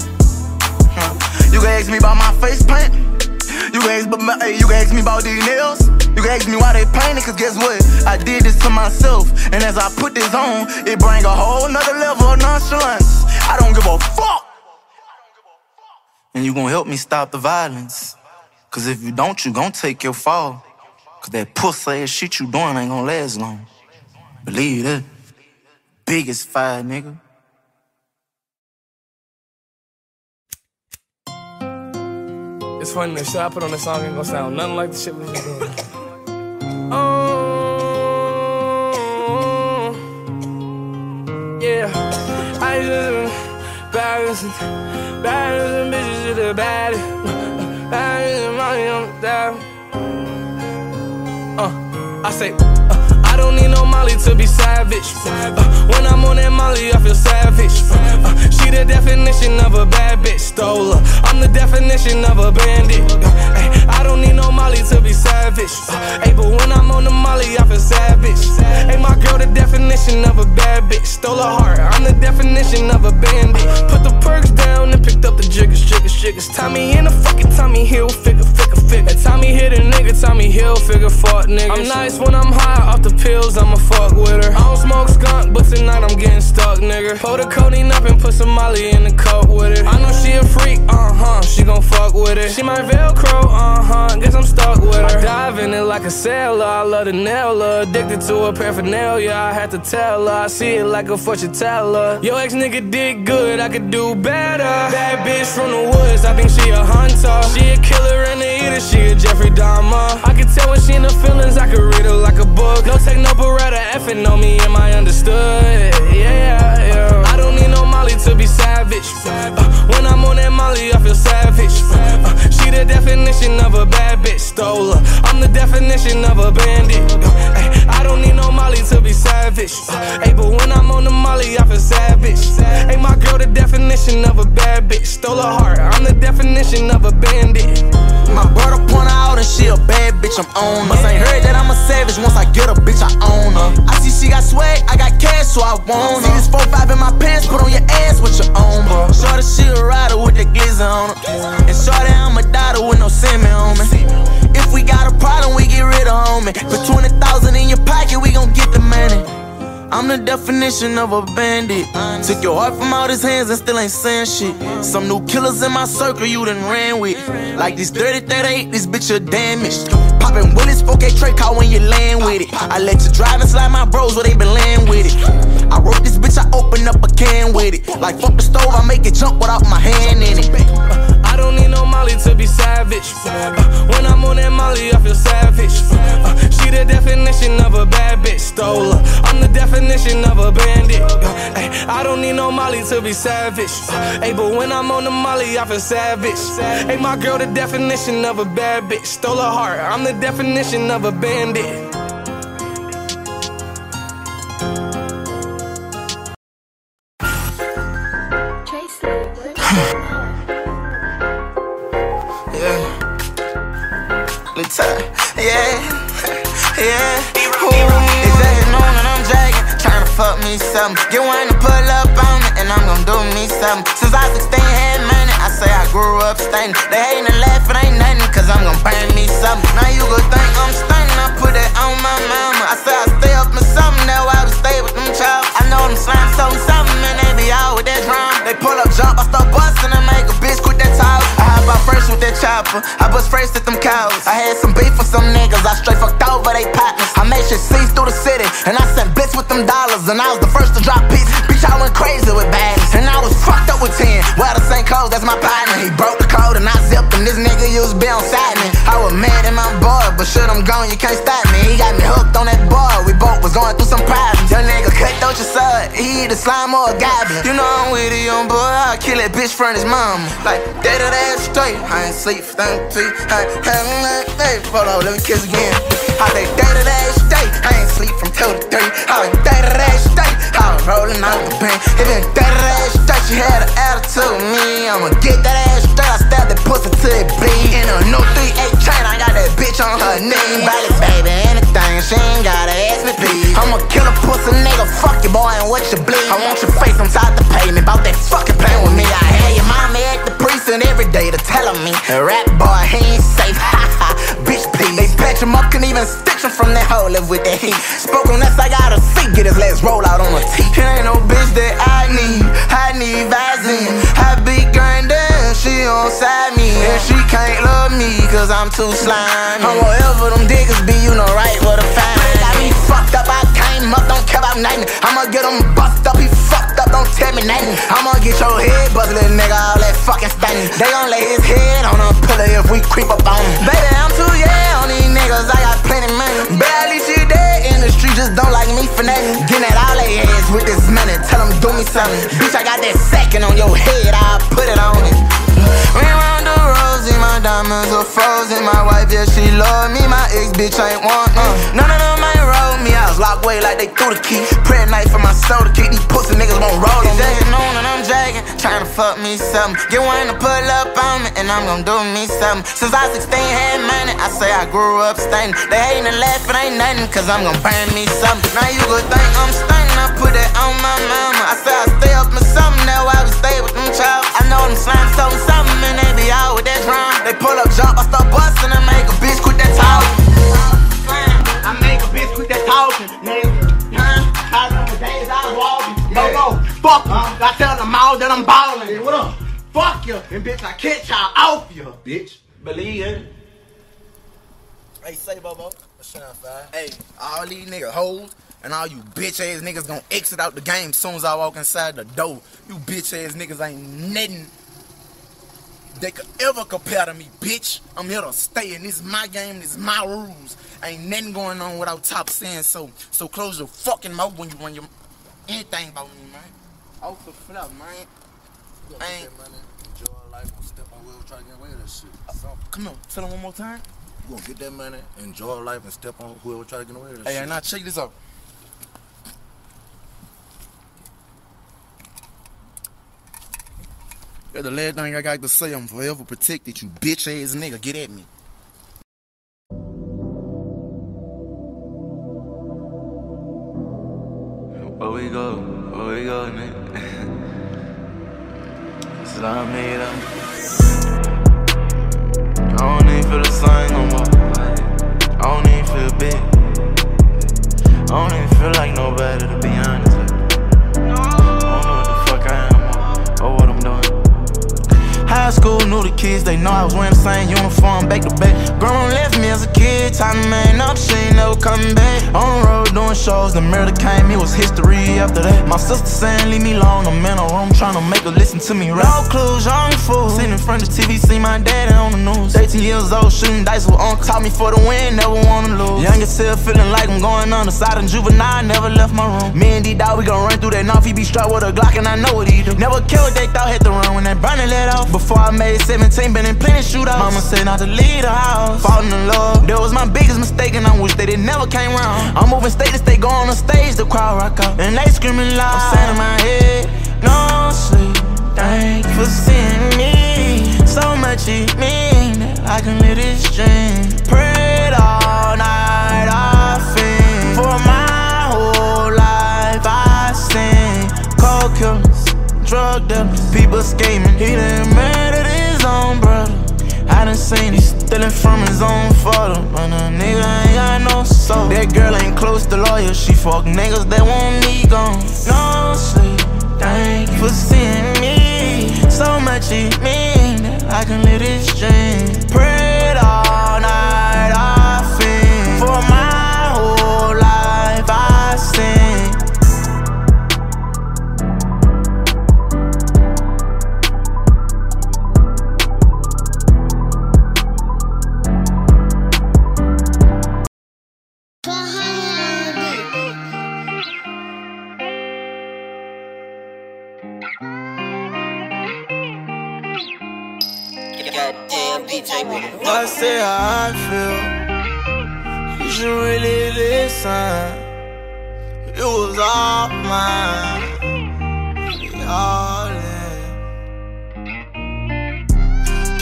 You can ask me about my face paint. You can ask me about these nails. You can ask me why they painted, cause guess what? I did this to myself, and as I put this on, it bring a whole nother level of nonchalance. I don't give a fuck. And you gon' help me stop the violence, cause if you don't, you gon' take your fall. Cause that pussy ass shit you doing ain't gon' last long. Believe that. Biggest fire, nigga. It's funny, the shit I put on the song ain't gonna sound nothing like the shit we was doing. Yeah. I just balancing bitches to the body. Balancing money on the down. I say, I don't need no Molly to be savage. When I'm on that Molly, I feel savage. She the definition of a bad bitch, stole her. I'm the definition of a bandit. I don't need no Molly to be savage. Ay, but when I'm on the Molly, I feel savage. Ay, my girl the definition of a bad bitch, stole her heart. I'm the definition of a bandit. Put the perks down and picked up the jiggers. Tommy in the fucking Tommy Hill figure. Tommy hit a nigga, Tommy Hill figure, fuck niggas. I'm nice when I'm high off the pills, I'ma fuck with her. I don't smoke skunk, but tonight I'm getting stuck, nigga. Pull the codeine up and put some Molly in the cup with it. I know she a freak, she gon' fuck with it. She might Velcro, guess I'm stuck with her. I dive in it like a sailor, I love the nail her. Addicted to her paraphernalia, I had to tell her. I see it like a fortune teller. Yo ex nigga did good, I could do better. Bad bitch from the woods, I think she a hunter. She a killer and a eater, she a Jeffrey Dahmer. I could tell when she in her feelings, I could read her like a book. No take no Beretta, effing on me, am I understood? Yeah. I don't need no Molly to be savage. When I'm on that Molly, I feel savage. She the definition of a bad bitch, stole her. I'm the definition of a bandit. I don't need no Molly to be savage. Ay, but when I'm on the Molly, I feel savage. Ay, my girl the definition of a bad bitch, stole her heart. I'm the definition of a bandit. My brother point out and she a bad bitch, I'm on her. Must ain't heard that I'm a savage, once I get a bitch, I own her. I see she got swag, I got cash, so I want her. See this 4-5 in my pants, put on your ass with your own, bro. Shorty, she a rider with the glizzy on her. And shorty, I'm a daughter with no semen on me. If we got a problem, we get rid of homie. Put 20,000 in your pocket, we gon' get the money. I'm the definition of a bandit. Took your heart from out his hands and still ain't saying shit. Some new killers in my circle you done ran with. Like this 30-38, this bitch a damaged. Poppin' Willis, 4K tray call when you land with it. I let you drive and slide my bros where they been laying with it. I wrote this bitch, I open up a can with it. Like fuck the stove, I make it jump without my hand in it. I don't need no Molly to be savage. When I'm on that Molly, I feel savage. She the definition of a bad bitch, stole her. I'm the definition of a bandit. I don't need no Molly to be savage. Ay, but when I'm on the Molly, I feel savage. Ay, my girl the definition of a bad bitch, stole her heart. I'm the definition of a bandit. Get one to pull up on it, and I'm gon' do me something. Since I 16 had money, I say I grew up stunning. They hatin' and laughin' ain't nothing, cause I'm gon' burn me something. Now you gon' think I'm stunning, I put it on my mama. I say I stay up in something, now I would stay with them chops. I know them slime something, and they be all with that drum. They pull up, jump, I start bustin' and make a bitch quit that talk. I hop out first with that chopper, I bust first at them cows. I had some beef with some niggas, I straight fucked over they partners. I made shit cease through the city, and I sent bitch with them dollars, and I was the first to drop pieces. Bitch, I went crazy with bags, and I was fucked up with 10. Well, the same clothes, that's my partner. He broke the code and I zipped him. This nigga used to be on side me. I was mad and I'm bored, but shit, I'm gone, you can't stop me. He got me hooked on that bar. We both was going through some problems. Young nigga cut out your side. He either slime or a goblin. You know I'm with a young boy, I'll kill that bitch from his mama. Like, dead or that straight. I ain't sleep, thank you. Follow, let me kiss again. I been day to day, I ain't sleep from 2 to 3. I been day to day, I been rolling out the pain. It been day to day, she had an attitude with me. I'ma get that ass straight, I stab that pussy till it bleed. In a new 3/8 chain, I got that bitch on her knee. Bally baby, anything, she ain't gotta ask me please. I'ma kill a pussy nigga, fuck you boy, and what you bleed. I want your face inside the pavement, bout that fucking pain with me. I had your mama at the precinct every day to tell me, a rap boy, he ain't safe, ha ha, bitch please. They patch him up, can even stitch him from that hole, live with that heat. Spoke on this, I got a seat, get his last roll out on a T. It ain't no bitch that I need Visine. I be grindin', she on side me, and she can't love me, cause I'm too slimy. I'm whatever them diggers be, you know right where to find me. Got me fucked up, I came up, don't care about nothing. I'ma get him bust up, he fucked up, don't tell me nothing. I'ma get your head buzzed, little nigga, all that fucking stunning. They gon' lay his head on a pillow if we creep up on him. Baby, I'm too yeah on these niggas, I got plenty money. But at least she dead in the street, just don't like me for nothing. Getting at all they ass with this money, tell them do me something. Bitch, I got that second on your head, I'll put it on it. Ring round the rosy, my diamonds are frozen. My wife, yeah, she love me, my ex bitch ain't want me. None of them ain't roll me, I was locked away like they threw the key. Prayer night for my soul to keep, these pussy niggas won't roll on me. It's noon and I'm dragging, trying to fuck me something. Get one to pull up on me, and I'm gon' do me something. Since I 16 had money, I say I grew up stunning. They hating and laughing, ain't nothing, cause I'm gon' burn me something. Now you gon' think I'm stunning, I put that on my mama. I say I stay up with something, now I would stay with them child. I know them slime something, and they be out with that drum. They pull up, jump, I start bustin' and make a bitch quit that talkin'. I make a bitch quit that talkin', nigga. I remember days I was walkin', yeah. Go, fuck em, I tell them all that I'm ballin'. Yeah, what up? Fuck you, and bitch, I catch y'all off you, bitch. Believe it. Hey, say, Bobo. What's up, fam? Hey, all these niggas hoes and all you bitch-ass niggas gon' exit out the game soon as I walk inside the door. You bitch-ass niggas ain't nothing they could ever compare to me, bitch. I'm here to stay, and this is my game, this is my rules. Ain't nothing going on without top saying so. So close your fucking mouth when you run your anything about me, man. Off the flop, man. I ain't enjoy life, we'll step on wheels, try to get away with that shit. Come on, tell them one more time. You gonna get that money, enjoy life, and step on whoever try to get away with that shit. Hey, now check this out. That's the last thing I got to say. I'm forever protected, you bitch-ass nigga. Get at me. Where we go, nigga? That's what I made up. I don't even feel the same no more. I don't even feel big. I don't even feel like nobody, to be honest. High school, knew the kids, they know I was wearing the same uniform back to back. Grandma left me as a kid, time to man up, she ain't never coming back. On the road doing shows, the murder came, it was history after that. My sister saying leave me alone, I'm in a room trying to make her listen to me right. No clues, young fool, sitting in front of the TV, see my daddy on the news. 18 years old, shooting dice with uncle, taught me for the win, never wanna lose. Young as hell, feeling like I'm going on the side of juvenile, never left my room. Me and D-Dawg, we gon' run through that knife, he be strapped with a Glock and I know what he do. Never care what they thought, hit the run when that burner let off. Before I made 17, been in plenty shootouts. Mama said not to leave the house. Falling in love, that was my biggest mistake, and I wish they did never came round. I'm moving state to state, going on the stage, the crowd rock out, and they screaming loud. I'm saying in my head, no sleep, thank you for seeing me. So much it mean that I can live this dream. Prayed all night, I think for my whole life I sing. Cold killers, drug dealers, people scheming. He done murdered his own brother. I done seen he stealing from his own father. But a nigga ain't got no soul. That girl ain't close to lawyer. She fuck niggas that want me gone. No sleep, thank you for seeing me. So much it mean that I can live this dream. Prayed all night, I think for my whole life I sing. I say how I feel. You should really listen. It was all mine, all in.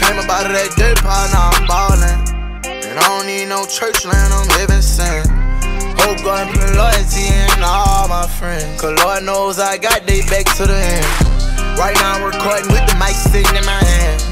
Came about that day, partner, I'm ballin'. And I don't need no church land, I'm living sin. Hope God put loyalty in all my friends, cause Lord knows I got they back to the end. Right now I'm recording with the mic sitting in my hand.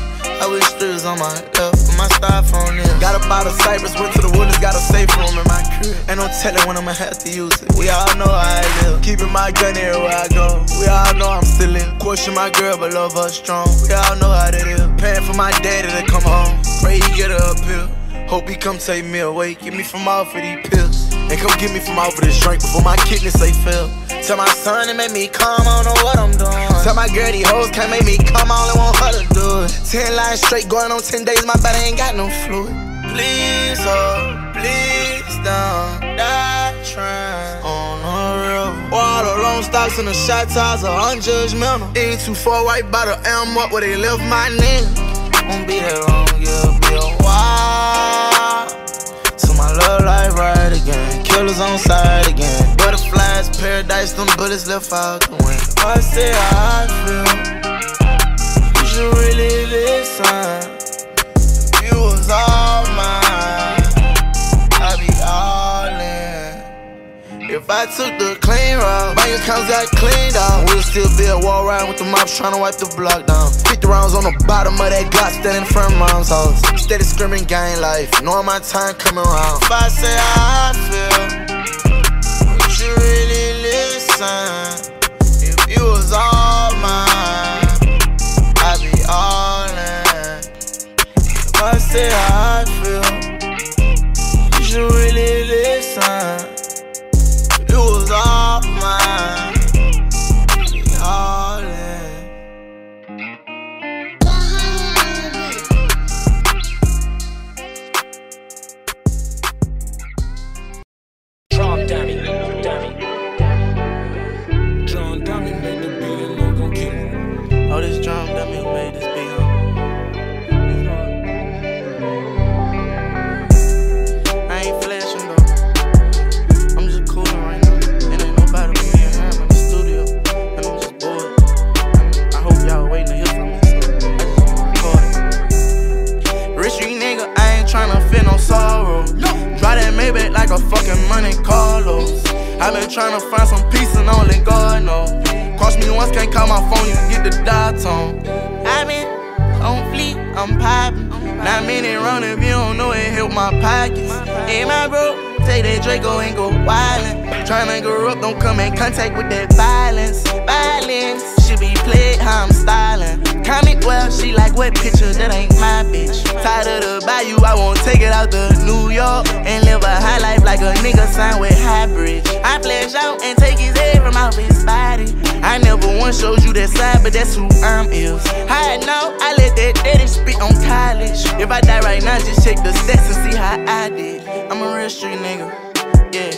I wish this on my left, my styrofoam in. Got up out of Cypress, went to the woods, got a safe room in my crib. Ain't no telling when I'ma have to use it. We all know how I live, keeping my gun everywhere I go. We all know I'm still in, question my girl, but love her strong. We all know how that is, paying for my daddy to come home. Pray he get her a pill, hope he come take me away. Get me from off of these pills, and come get me from off of this drink before my kidneys say fail. Tell my son it make me calm, I don't know what I'm doing. Tell my girl these hoes can't make me come, I only want her to do it. 10 lines straight, going on 10 days, my body ain't got no fluid. Please, oh, please don't die trying. On the river, all the long stops and the shot ties are unjudgmental. Ain't too far right by the elm up where they left my name. Won't be that long, yeah, be a while. So my love life right again, killers on side again. Butterflies, paradise, them bullets left out the wind. I say how I feel, you should really listen. You was all mine, I be all in. If I took the clean route, my accounts got cleaned out, we'll still be at war riding with the mob trying to wipe the block down. 50 rounds on the bottom of that Glock, standing in front of mom's house. Steady screaming gang life, knowing my time coming round. If I say how I feel, really listen. If you was all mine, I'd be all in. If I say how I feel, you should really listen. If you was all mine, I'd be all in. Drop Dummy. Oh, this drum dummy who made this beat, huh? I ain't flashing though, I'm just coolin' right now. And ain't nobody being here, I'm in the studio, and I'm just bored. I hope y'all waiting to hear from me, so rich nigga, I ain't tryna feel no sorrow. Drive that Maybach like a fucking Monte Carlo. I been tryna find some peace and only God knows. Cross me once, can't call my phone, you get the dial tone. I been on fleek, I'm poppin'. 9 minutes round, if you don't know it, help my pockets. Ain't my bro, take that Draco and go wildin'. Tryna grow up, don't come in contact with that violence. Violence, should be played how I'm stylin'. Comment well, she like what picture, that ain't my bitch. Tired of the bayou, I won't take it out to New York. And live a high life like a nigga signed with Highbridge. I flash out and take his head from out his body. I never once showed you that side, but that's who I'm is. I know I let that daddy spit on college. If I die right now, just check the stats and see how I did. I'm a real street nigga, yeah.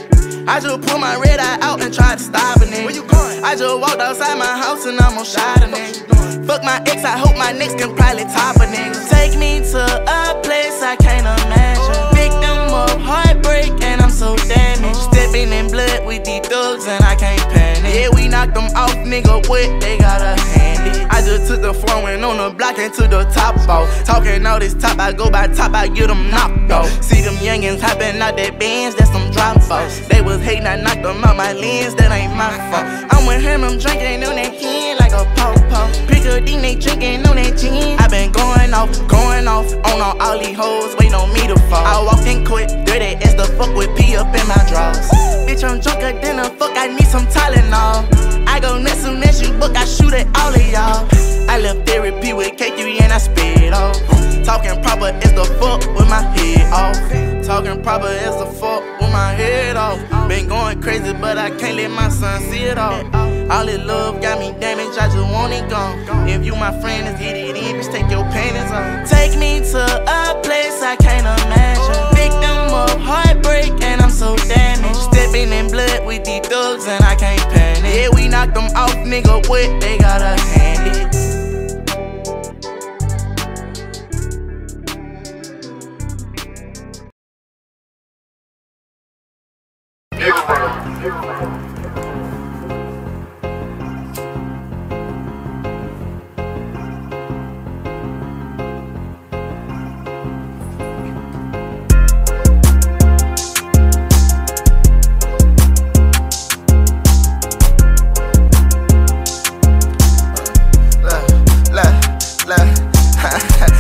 I just pull my red eye out and try to stop a nigga. Where you going? I just walked outside my house and I'm on shot a nigga. Fuck my ex, I hope my next can probably top a nigga. Take me to a place I can't imagine. Victim of heartbreak and I'm so damaged. Stepping in blood with these thugs and I can't panic. Yeah, we knocked them off, nigga, what they got a hand it. I just took the floor, went on the block and took the top off. Talking all this top, I go by top, I get them knocked off. See them youngins hopping out that Benz, that's some dropouts. They was hating, I knocked them out my lens, that ain't my fault. I'm with him, I'm drinking on that hand like a po-po. Piccadine, they drinking on that gin. I been going off, on all these hoes, waiting on me to fall. I walked in quick, dirty as the fuck with pee up in my drawers. Bitch, I'm drunker than a fuck, I need some Tylenol. I go next to next, you book, I shoot at all of y'all. I left therapy with K3 and I spit off. Talking proper as the fuck with my head off. Talking proper as the fuck with my head off. Been going crazy, but I can't let my son see it all. All this love got me damaged, I just want it gone. If you my friend, let's get it in, bitch, take your panties off. Take me to a place I can't imagine. Victim of heartbreak and I'm so damaged. Stepping in blood with these thugs and I can't panic. Yeah, we knocked them off, nigga, what they got a hand it.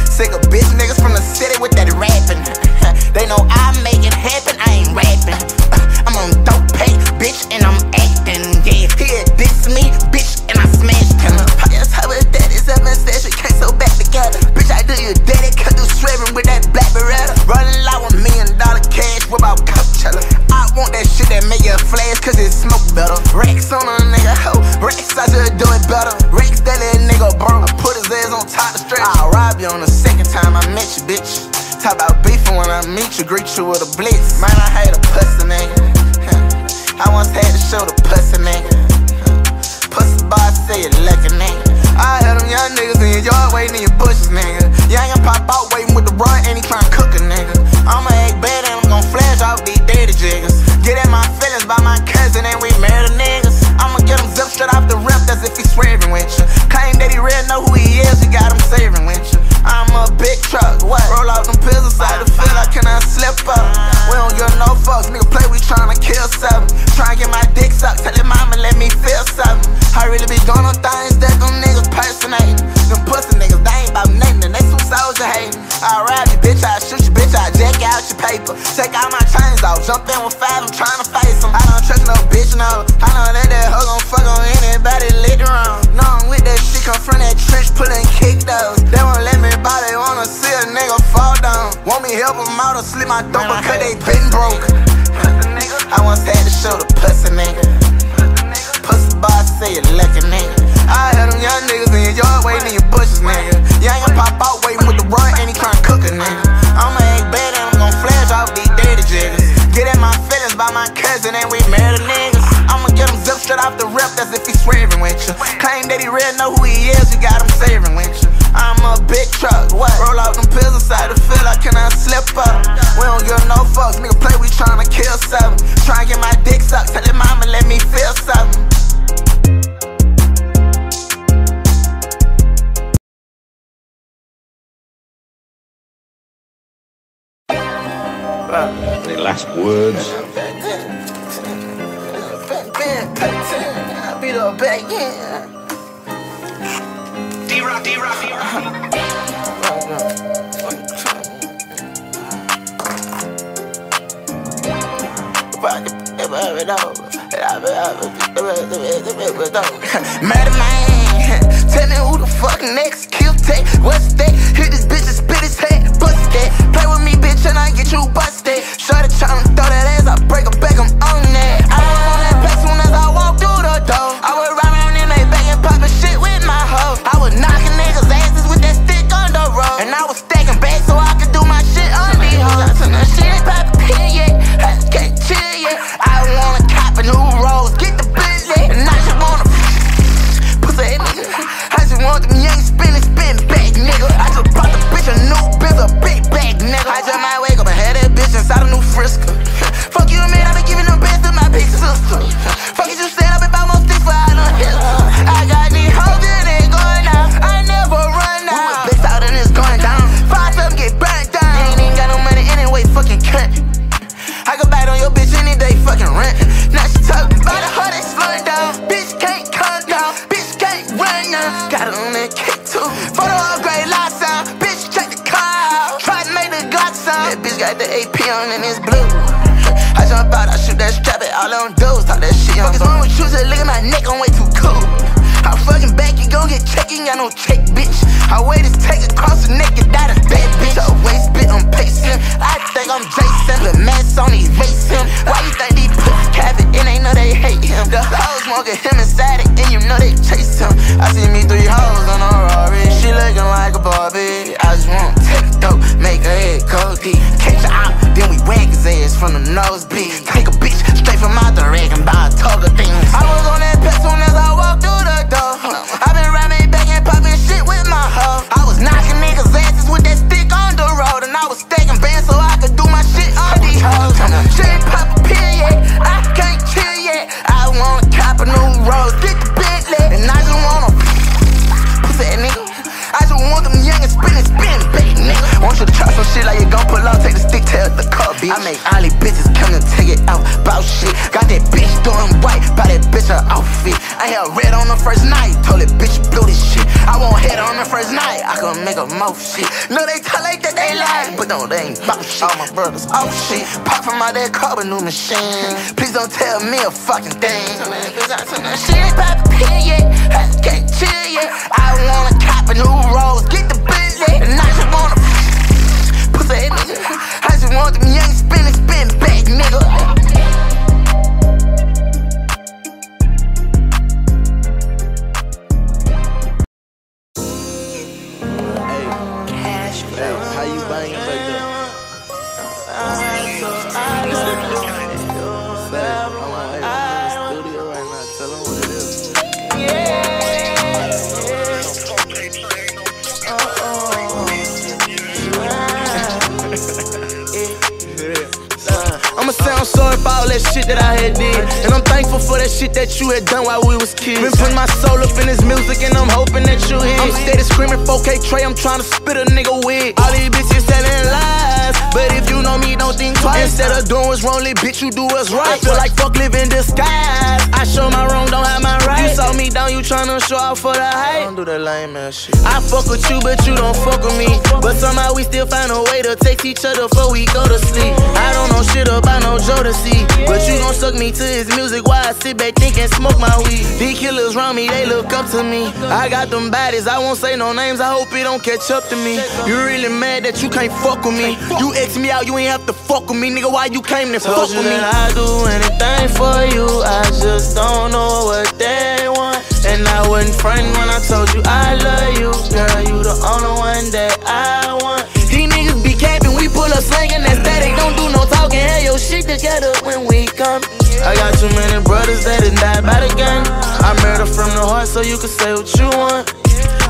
Sick of bitch niggas from the city with that rapping. They know I make it happen, I ain't rapping. I'm on dope pay, bitch, and I'm acting. Yeah, he dissed me, bitch, and I smashed him. That's how his daddy's up and said she can't so back together. Bitch, I do your daddy, cut through swearing with that black beretta. Running out with $1 million cash, what about Coachella? I want that shit that make you flash, cause it smoke better. Racks on a nigga, ho, racks, I should do it better. Racks, that little nigga burn, put his ass on top of the stretch. I'll rob you on the time I met you, bitch. Talk about beefing when I meet you, greet you with a blitz. Man, I hate a pussy nigga. I once had to show the pussy nigga. Pussy boy say you lucky nigga. I had them young niggas in your yard waiting in your bushes, nigga. Young and pop out waiting with the run and he trying to cook a nigga. I'ma act bad and I'm gon' flash off these dirty jiggers. Get at my feelings by my cousin and we married niggas. I'ma get him zipped straight off the rip, that's if he swerving with you. Claim that he really know who he is, you got him saving with you. I'm a big truck, what? Roll out them pills inside the field, I cannot slip up. We don't give no fucks, nigga play, we tryna kill something. Tryna get my dick sucked, tell it mama let me feel something. I really be doing them things that them niggas personating. Them pussy niggas, they ain't about nothing, and they some soldier hating. I rob you, bitch, I shoot you, bitch, I jack out your paper. Take all my chains off, jump in with five, I'm tryna face them. I don't trust no bitch, no, I know that hoe gon' fuck on anybody later on. No, I'm with that shit, come from that trench, pullin' kick those. They won't let me they wanna see a nigga fall down. Want me help him out or slip my throat because they been broke. I once had to show the pussy nigga. Pussy boy say you lucky nigga. I had them young niggas in your yard waiting in your bushes nigga. Young and pop out waiting with the run and he tryna cook a nigga. I'ma act bad and I'm gon' flash off these dirty jiggers. Get at my feelings by my cousin and we married niggas. I'ma get him zipped straight off the rip, that's if he swerving with you. Claim that he really know who he is, you got him saving with you. I'm a big truck, what? Roll out them pills inside the field, I cannot slip up. We don't give no fucks, nigga play, we tryna kill something. Tryna get my dick sucked, tell it mama let me feel something. Any last words? I'll be the back end. Murder man, tell me who the fuck next. Kill take, what's that? Hit this bitch and spit his head, bust that. Play with me, bitch, and I get you busted. Shot a tryna throw that ass, I break her back, I'm on that. I don't want that place soon as I walk through the door. I would ride around in they bag and poppin' shit with my hoe. I was knocking niggas' asses with that stick on the road. And I was stacking back so I could do my shit on these hoes. I took no shit, pop a pin, yeah. I can't chill, yeah. I wanna cop a new Rolls, get the busy. And I just wanna pussy, nigga. I just want them young spin back, nigga. I just bought the bitch a new biz, a big bag, nigga. I just might wake up and have that bitch inside a new Frisco. Fuck you, man, I been giving them bands to my big sister. Fuck you, you said I been by my stick for all them hits. I got these hoes that ain't going out. I never run out. We was blessed out and it's going down. Five of them get burnt down. You ain't even got no money anyway, fucking cunt. I go bite on your bitch any day, fucking rent. Now she talking about a hoe that slowing down. Bitch can't come down, bitch can't run now. Got it on that cake too. Photo upgrade lock sound, bitch check the car out. Try to make the Glock sound. That bitch got the AP on and it's blue. I jump out, I shoot that strap at all them dudes, talk that shit on. Fuck is wrong with you, just look at my neck, I'm way too cool. I'm fucking back, you gon' get checked, you ain't got no check, bitch. I weigh this take across the neck, and that a bad bitch. Your waist bit, I'm pacing, I think I'm Jason. The mass on his waist, him. Why you think these pussies capping? It ain't know they hate him. The hoes won't get him inside it, and you know they chase him. I see me three hoes on a Rari, she looking like a Barbie. I just want to take dope, make her head cold, catch her out, then we whack his ass from the nose. Take a bitch straight from out the rack and buy a toga thing. I was on that piss soon as I walked through the door. I been riding back and popping shit with my hoe. I was knocking niggas' asses with that stick on the road. And I was stacking bands so I could do my shit on these hoes. Shit pop a pill, yeah, I can't chill, yeah. bitch. I make all these bitches come and take it out, bout shit. Got that bitch throwing white, buy that bitch her outfit. I had red on the first night, told that bitch blew this shit. I won't hit on the first night, I can make a mouth shit. No, they tell like that they lie, but no, they ain't bout shit. All my brothers, oh shit, pop from out that car with new machine. Please don't tell me a fucking thing. Shit, pop a pill yet, I can't chill yet. I wanna cop a new Rolls, get the busy, and I just wanna pussy. I just want them young spin back, nigga. Shit that I had did, and I'm thankful for that shit that you had done while we was kids. Been putting my soul up in this music, and I'm hoping that you hit. I'm steady screaming 4K Trey, I'm tryna spit a nigga with. All these bitches telling lies, but if you know me, don't think twice. Instead of doing what's wrong, little bitch, you do what's right. I feel like fuck living disguise. I show my wrong, don't have my right. You saw me down, you tryna show out for the hype. Don't do that lame ass shit. I fuck with you, but you don't fuck with me. But somehow we still find a way to text each other before we go to sleep. I don't know shit about no Jodeci, but you gon' suck me to his music while I sit back, think and smoke my weed. These killers round me, they look up to me. I got them baddies, I won't say no names, I hope it don't catch up to me. You really mad that you can't fuck with me? You X me out, you ain't have to fuck with me, nigga, why you came to fuck with me? I do anything for you, I just don't know what they want. And I wasn't friend when I told you I love you, girl, you the only one that I want. These niggas be capping, we pull up slangin' that static, don't do no talking, have your shit together when we come. I got too many brothers that done died by the gun. I murder from the heart so you can say what you want.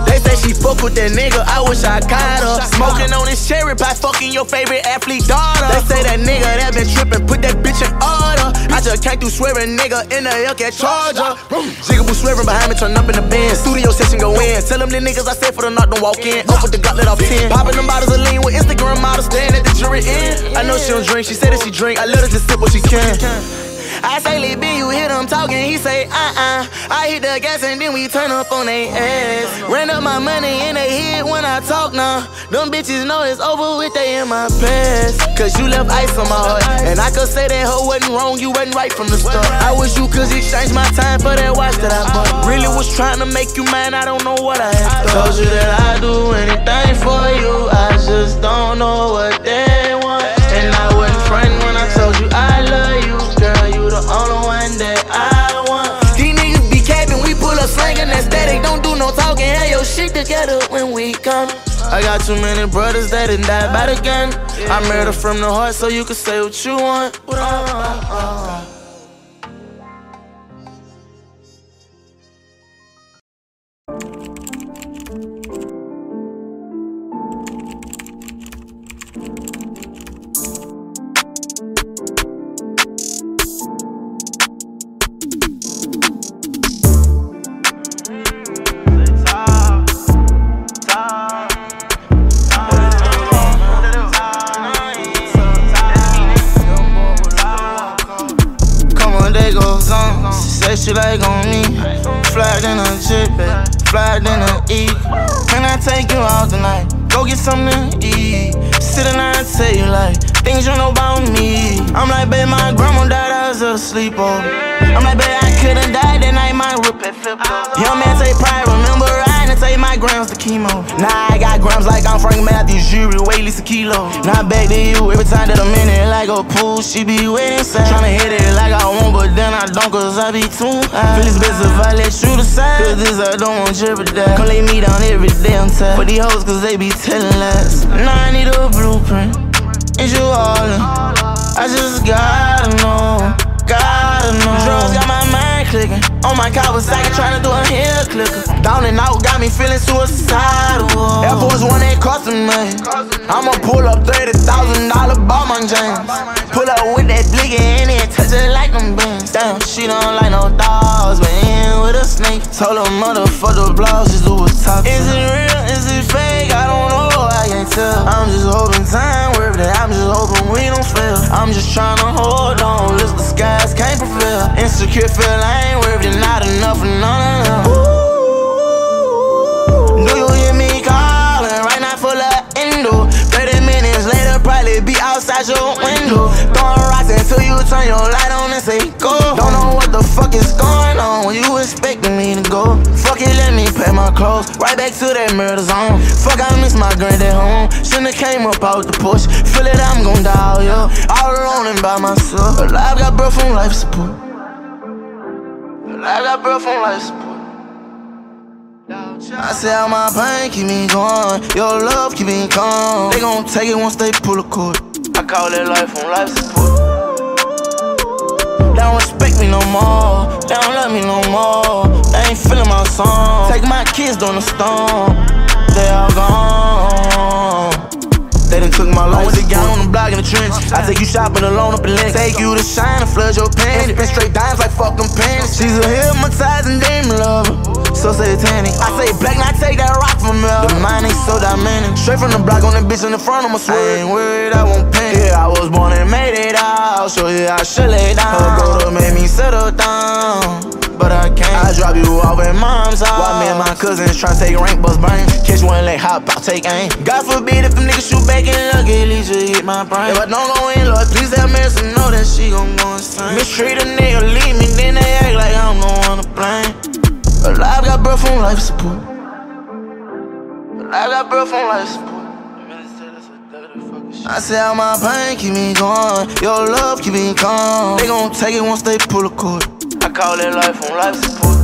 They say she fuck with that nigga, I wish I caught her. Smoking on his cherry pie, fucking your favorite athlete daughter. They say that nigga that been tripping, put that bitch in order. I just came through swearing, nigga, in the Hellcat Charger. Jigaboo swearing behind me, turn up in the Benz. Studio session go in, tell them the niggas I said for the knock, don't walk in. Up with the gut, let off 10. Popping them bottles of lean with Instagram models, staying at the jury end. I know she don't drink, she said that she drink, I let her just sip what she can. I say, Lil B, you hear them talking, he say, I hit the gas and then we turn up on they ass. Ran up my money in they head when I talk now. Them bitches know it's over with, they in my past. Cause you left ice on my heart, and I could say that hoe wasn't wrong, you wasn't right from the start. I wish you could exchange my time for that watch that I bought. Really was trying to make you mine, I don't know what I had thought. Told you that I do anything for you, I just don't know what they want. And I wasn't friend when I told you I love you, girl, you the only one that I want. These niggas be capping, we pull up slangin' that static, don't do no talking, have your shit together when we come. I got too many brothers that done died by the gun. I murder from the heart so you can say what you want. She like on me, flyer than a jet, flyer than a E. Can I take you out tonight? Go get something to eat. Sit and I tell you like things you know about me. I'm like, babe, my grandma died, I was a sleepover. I'm like, babe, I could've died that night, my whip had flipped up. Young man say pride, remember I didn't take my grams to chemo. Now I got grams like I'm Frank Matthews, jewelry, weight least a kilo. Now back to you every time that I'm in it like a pool, she be waiting inside. Tryna hit it like I want, but then I don't cause I be too high. Feel it's best if I let you decide, cause this I don't want jeopardize. Come lay me down every damn time, but these hoes cause they be telling lies. Now I need a blueprint, is you all in? I just gotta know, gotta know. Drugs got my mind clicking. On my Kawasaki, tryna do a hair clicker. Down and out, got me feeling suicidal. Air Force One, that cost some money. I'ma pull up $30,000 Balmain James. Pull up with that blicky and it touch it like them beans. Damn, she don't like no dogs, but in with a snake. Told her motherfucker blouse, just do what's top. Is it real? Is it fake? I don't know, I can't tell. I'm just hoping time worth it. I'm just hoping we don't fail. I'm just tryna hold on, list the skies can't prevail. Insecure feel I ain't worth it, not enough for none of them. Ooh, do you hear me calling? Right now full of endo. 30 minutes later probably be outside your window. Throwing rocks until you turn your light on and say go. Don't know what the fuck is going on when you expecting me to go. Fuck it, let me pack my clothes, right back to that murder zone. Fuck, I miss my granddad home. Shouldn't have came up out the push. Feel it, I'm gon' die, yeah. All alone and by myself. Life got breath from life support. Life got breath from life support. I say all my pain keep me going, your love keep me calm. They gon' take it once they pull a cord. I call it life from life support. They don't respect me no more, they don't love me no more. They ain't feeling my song. Take my kids down the storm. They all gone. They done took my life. I went to get on the block in the trench. I take you shopping alone up in Lynx. Take you to Shine and flood your pants. Spend straight dimes like fuck them pants. She's a hypnotizing demon lover, so satanic. I say black, now take that rock from her. The mind ain't so diamond. Straight from the block on that bitch in the front of my sweat. I ain't worried, I won't panic. Yeah, I was born and made it out, so yeah, I should lay down. Her brother made me settle down, but I can't. I drop you off at mom's house while me and my cousins tryna take rank, bust brain. Catch one leg, hop out, take aim. God forbid if them niggas shoot back and luck, at least you hit my brain. If I don't go in, Lord, please have mercy, know that she gon' go insane. Mistreat a nigga, leave me, then they act like I'm gon' wanna blame. A life got breath from life support. A life got breath from life support. I say all my pain keep me going, your love keep me calm. They gon' take it once they pull a cord. I call it life on life support.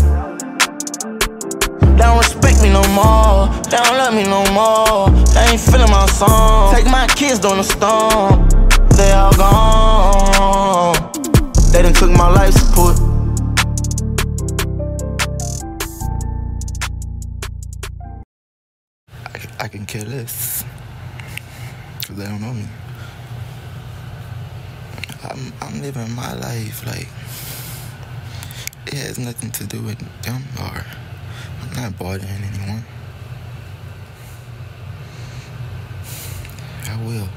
They don't respect me no more, they don't love me no more. They ain't feeling my song. Take my kids down the storm. They all gone. They done took my life support. I can care less, 'cause they don't know me. I'm living my life like it has nothing to do with them, or I'm not bothering anyone. I will.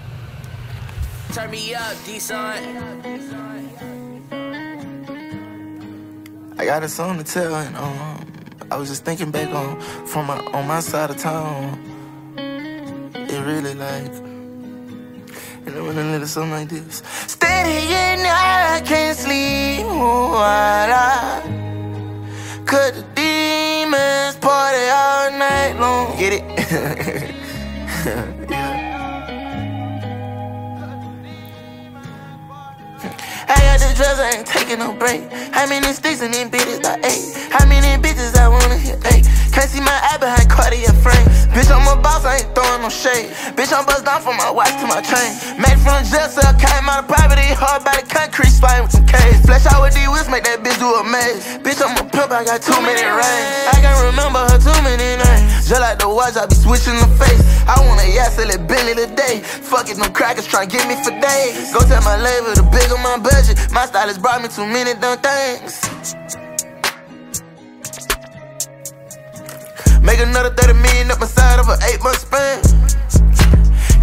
Turn me up, D-Son. I got a song to tell, and I was just thinking back on my side of town. It really like, and I went a little something like this. Steady at night, I can't sleep. Oh, could the demons party all night long? Get it? Yeah. I got this dress, I ain't taking no break. How many sticks and them bitches I ate? How many bitches I wanna hit? Ay, can't see my eye behind Cartier frame. Bitch, I'm a boss, I ain't throwing no shade. Bitch, I'm bust down from my watch to my chain. Made from the jail cell, came out of poverty. Hard by the concrete, spying with some K's. Flesh out with D-Wiz, make that bitch do a maze. Bitch, I'm a pimp, I got too many rings. I can't remember her too many names. Just like the watch, I be switching the face. I want a yeah, sell it Billy today. Fuck it, them crackers tryna get me for days. Go tell my label, the big on my budget. My stylist brought me too many dumb things. Make another 30 million up inside of an 8-month span.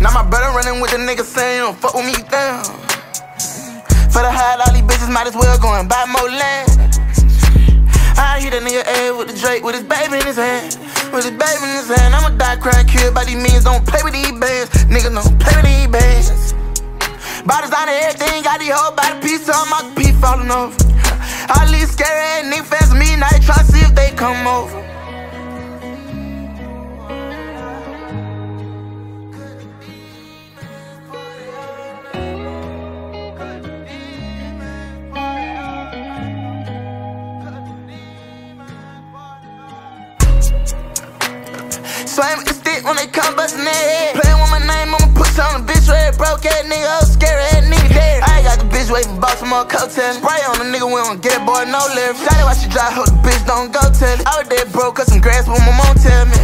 Now my brother running with the nigga saying, don't fuck with me down. For the high, all these bitches might as well go and buy more land. I hit a nigga head with the Drake with his baby in his hand. With his baby in his hand, I'ma die crying, killed by these means. Don't play with these bands, nigga, don't play with these bands. Bodies out of everything, got these whole body piece on my feet falling off. All these scary ass niggas fans with me, now they try to see if they come over. Swam with the stick when they come bustin' their head. Playin' with my name, I'ma push on a bitch red. Broke ass nigga, old scary ass nigga dead. I ain't got the bitch waitin', bought some more cocktails. Spray on a nigga, we don't get it, boy, no liver. Shout out why she dry, hope the bitch don't go tell it. I was dead broke, cut some grass, what my mom tell me.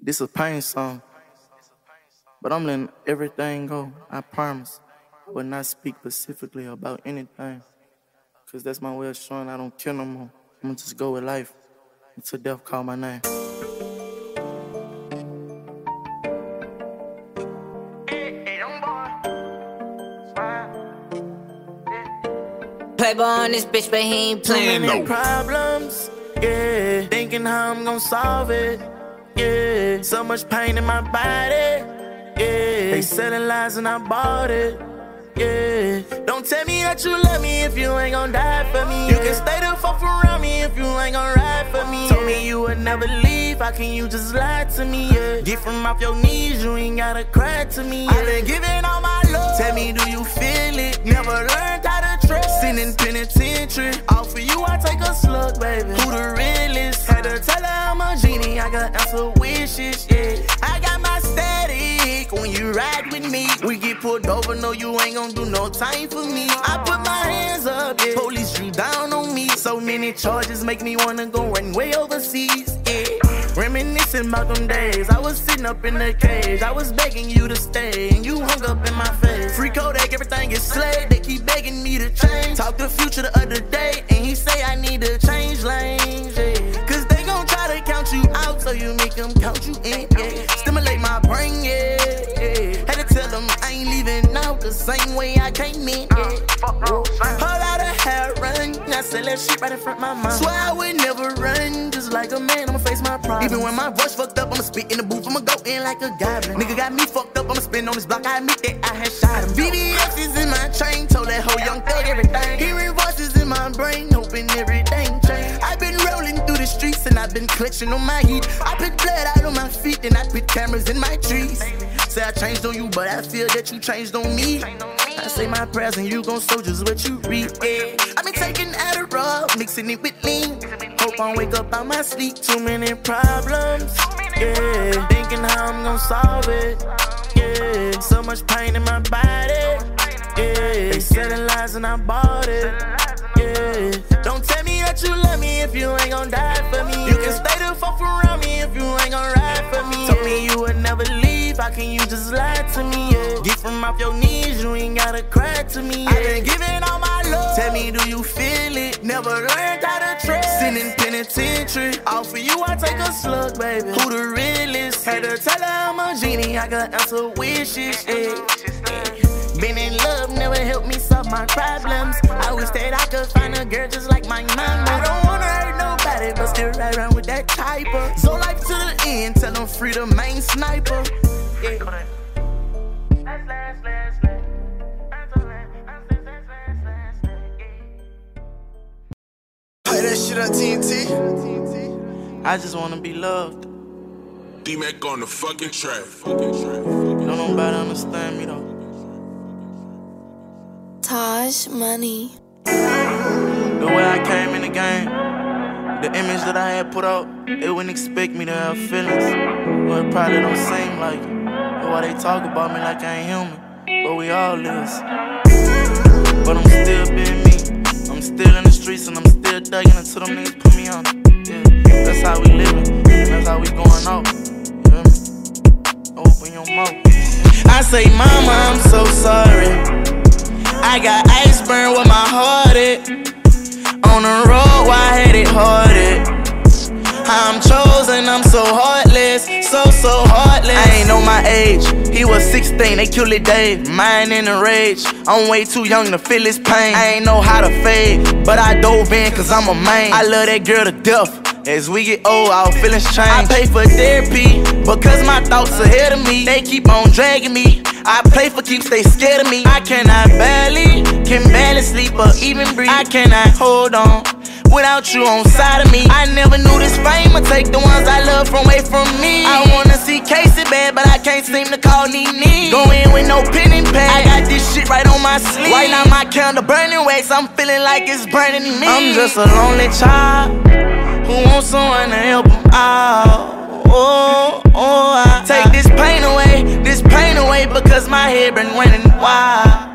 This a pain song, but I'm letting everything go, I promise. But not speak specifically about anything, 'cause that's my way of showing I don't care no more. I'ma just go with life until death call my name. Playboy on this bitch, but he ain't playing no problems, yeah. Thinking how I'm gon' solve it, yeah. So much pain in my body, yeah. They selling lies and I bought it, yeah. Don't tell me that you love me if you ain't gon' die for me. You can stay the fuck around me if you ain't gon' ride for me. Told me you would never leave, how can you just lie to me, yeah. Get from off your knees, you ain't gotta cry to me, yeah. I been giving all my love, tell me do you feel it? Never learned how to trust, sitting penitentiary. All for you I take a slug, baby. Who the realest? Had to tell her I'm a genie, I can answer wishes, yeah. I got my static, when you ride with me. We get pulled over, no you ain't gon' do no time for me. I put my hands up, yeah. Police drew down on me. So many charges make me wanna go run way overseas, yeah. Reminiscing about them days, I was sitting up in the cage. I was begging you to stay, and you hung up in my face. Free Kodak, everything is slayed. They keep begging me to change. Talked to Future the other day, and he say I need to change lanes, yeah. Cause they gon' try to count you out, so you make them count you in, yeah. Stimulate my brain, yeah, yeah. Had to tell them I ain't leaving out the same way I came in, yeah. Whole lot of hair run, I said that shit right in front of my mouth. Swear I would never run, just like a man, I'ma face my problems. Even when my voice fucked up, I'ma spit in the booth, I'ma go in like a goblin. Nigga got me fucked up, I'ma spin on this block, I admit that I had shot him. BBS is in my chain, told that whole young thug everything. Hearing voices in my brain, hoping everything changed. I've been rolling through the streets and I've been clutching on my heat. I put blood out on my feet and I put cameras in my trees. Say I changed on you, but I feel that you changed on me. I say my prayers and you gon' sow just what you read, yeah. I've been taking Adderall, mixing it with lean. Hope I wake up out my sleep. Too many problems, yeah. Thinking how I'm gon' solve it, yeah. So much pain in my body, yeah. They selling lies and I bought it, yeah. Don't tell me that you love me if you ain't gon' die for me. You can stay the fuck around me if you ain't gon' ride for me. Told me you would never leave, how can you just lie to me, yeah. Get from off your knees, you ain't gotta cry to me, yeah. I been giving all my love, tell me do you feel it? Never learned how to trust, sitting penitentiary. All for you I take a slug, baby. Who the realest? Had to tell her I'm a genie, I can answer wishes, yeah. Been in love, never helped me solve my problems. I wish that I could find a girl just like my mama. I don't wanna hurt nobody, but still right around with that type of. So life to the end, tell them free the main sniper, yeah. Play that shit on TNT. I just wanna be loved. D-Mac on the fucking track. Don't nobody understand me though. Taj Money. The way I came in the game, the image that I had put out, they wouldn't expect me to have feelings. Well, it probably don't seem like it. That's why they talk about me like I ain't human, but we all is. But I'm still being me. I'm still in the streets and I'm still dugging until them niggas put me on. Yeah, that's how we living, that's how we going out. You hear me? Open your mouth. I say, Mama, I'm so sorry. I got iceberg with my heart at. On the road, why I had it hard at. I'm chosen, I'm so heartless, so heartless. I ain't know my age, he was 16, they killed it Dave. Mine in a rage, I'm way too young to feel his pain. I ain't know how to fade, but I dove in cause I'm a man. I love that girl to death. As we get old, our feelings change. I pay for therapy, because my thoughts ahead of me. They keep on dragging me. I play for keeps, they scared of me. I cannot can barely sleep or even breathe. I cannot hold on without you on side of me. I never knew this fame would take the ones I love from away from me. I wanna see Casey bad, but I can't seem to call Nene. Go in with no pen and pad, I got this shit right on my sleeve. Right now my candle burning wax, I'm feeling like it's burning me. I'm just a lonely child who wants someone to help him out. I take this pain away, because my head been running wild.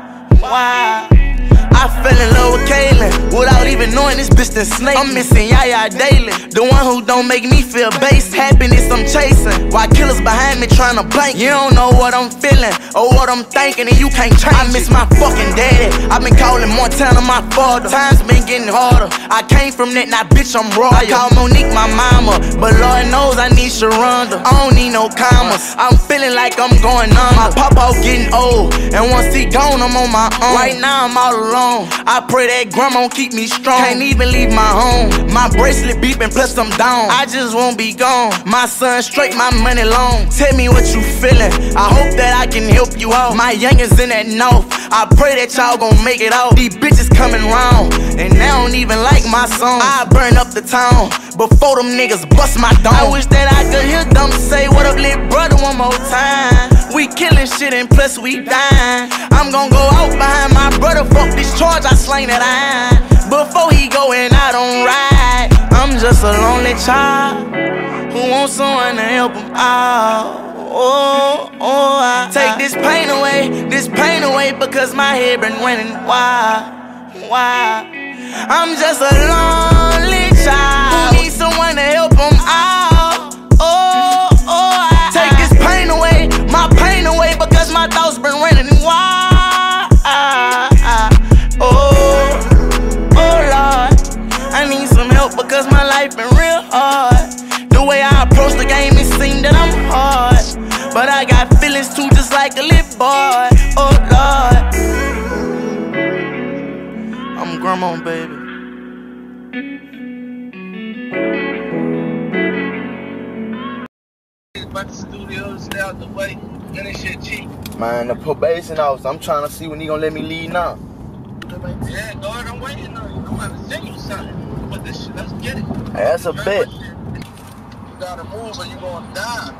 I fell in love with Kaylin without even knowing this bitch. Christian Snake. I'm missing Yaya daily, the one who don't make me feel base. Happiness I'm chasing, while killers behind me trying to blank. You don't know what I'm feeling or what I'm thinking, and you can't change. I miss my fucking daddy. I've been calling Montana my father. Times been getting harder. I came from that, now bitch I'm raw. I call Monique my mama, but Lord knows I need Sharonda. I don't need no commas. I'm feeling like I'm going on. My papa getting old, and once he gone, I'm on my own. Right now I'm all alone. I pray that grandma keep me strong. Can't even leave my home. My bracelet beeping, plus I'm down. I just won't be gone. My son straight, my money long. Tell me what you feeling. I hope that I can help you out. My youngins in that north, I pray that y'all gon' make it out. These bitches coming round, and they don't even like my song. I burn up the town before them niggas bust my dome. I wish that I could hear them say, what up, little brother, one more time. We killing shit and plus we dying. I'm gon' go out behind my brother, fuck this charge, I slang that iron. Before he go and I don't ride. I'm just a lonely child who wants someone to help him out. I take this pain away, because my head been running wild, wild. I'm just a lonely child who needs someone to help him out. I take this pain away, because my thoughts been running wild. Lord, I need some help, because my life been real hard. The way I approach the game, it seemed that I'm hard, but I got feelings too, just like a little boy. Oh Lord, I'm grandma, baby. About the studios out the way, and that shit cheap. Man, the probation officer, I'm trying to see when he gonna let me leave now. Yeah, Lord, I'm waiting on you. I'm gonna send you something. But this shit, let's get it. Hey, that's a bet. You gotta move or you gonna die.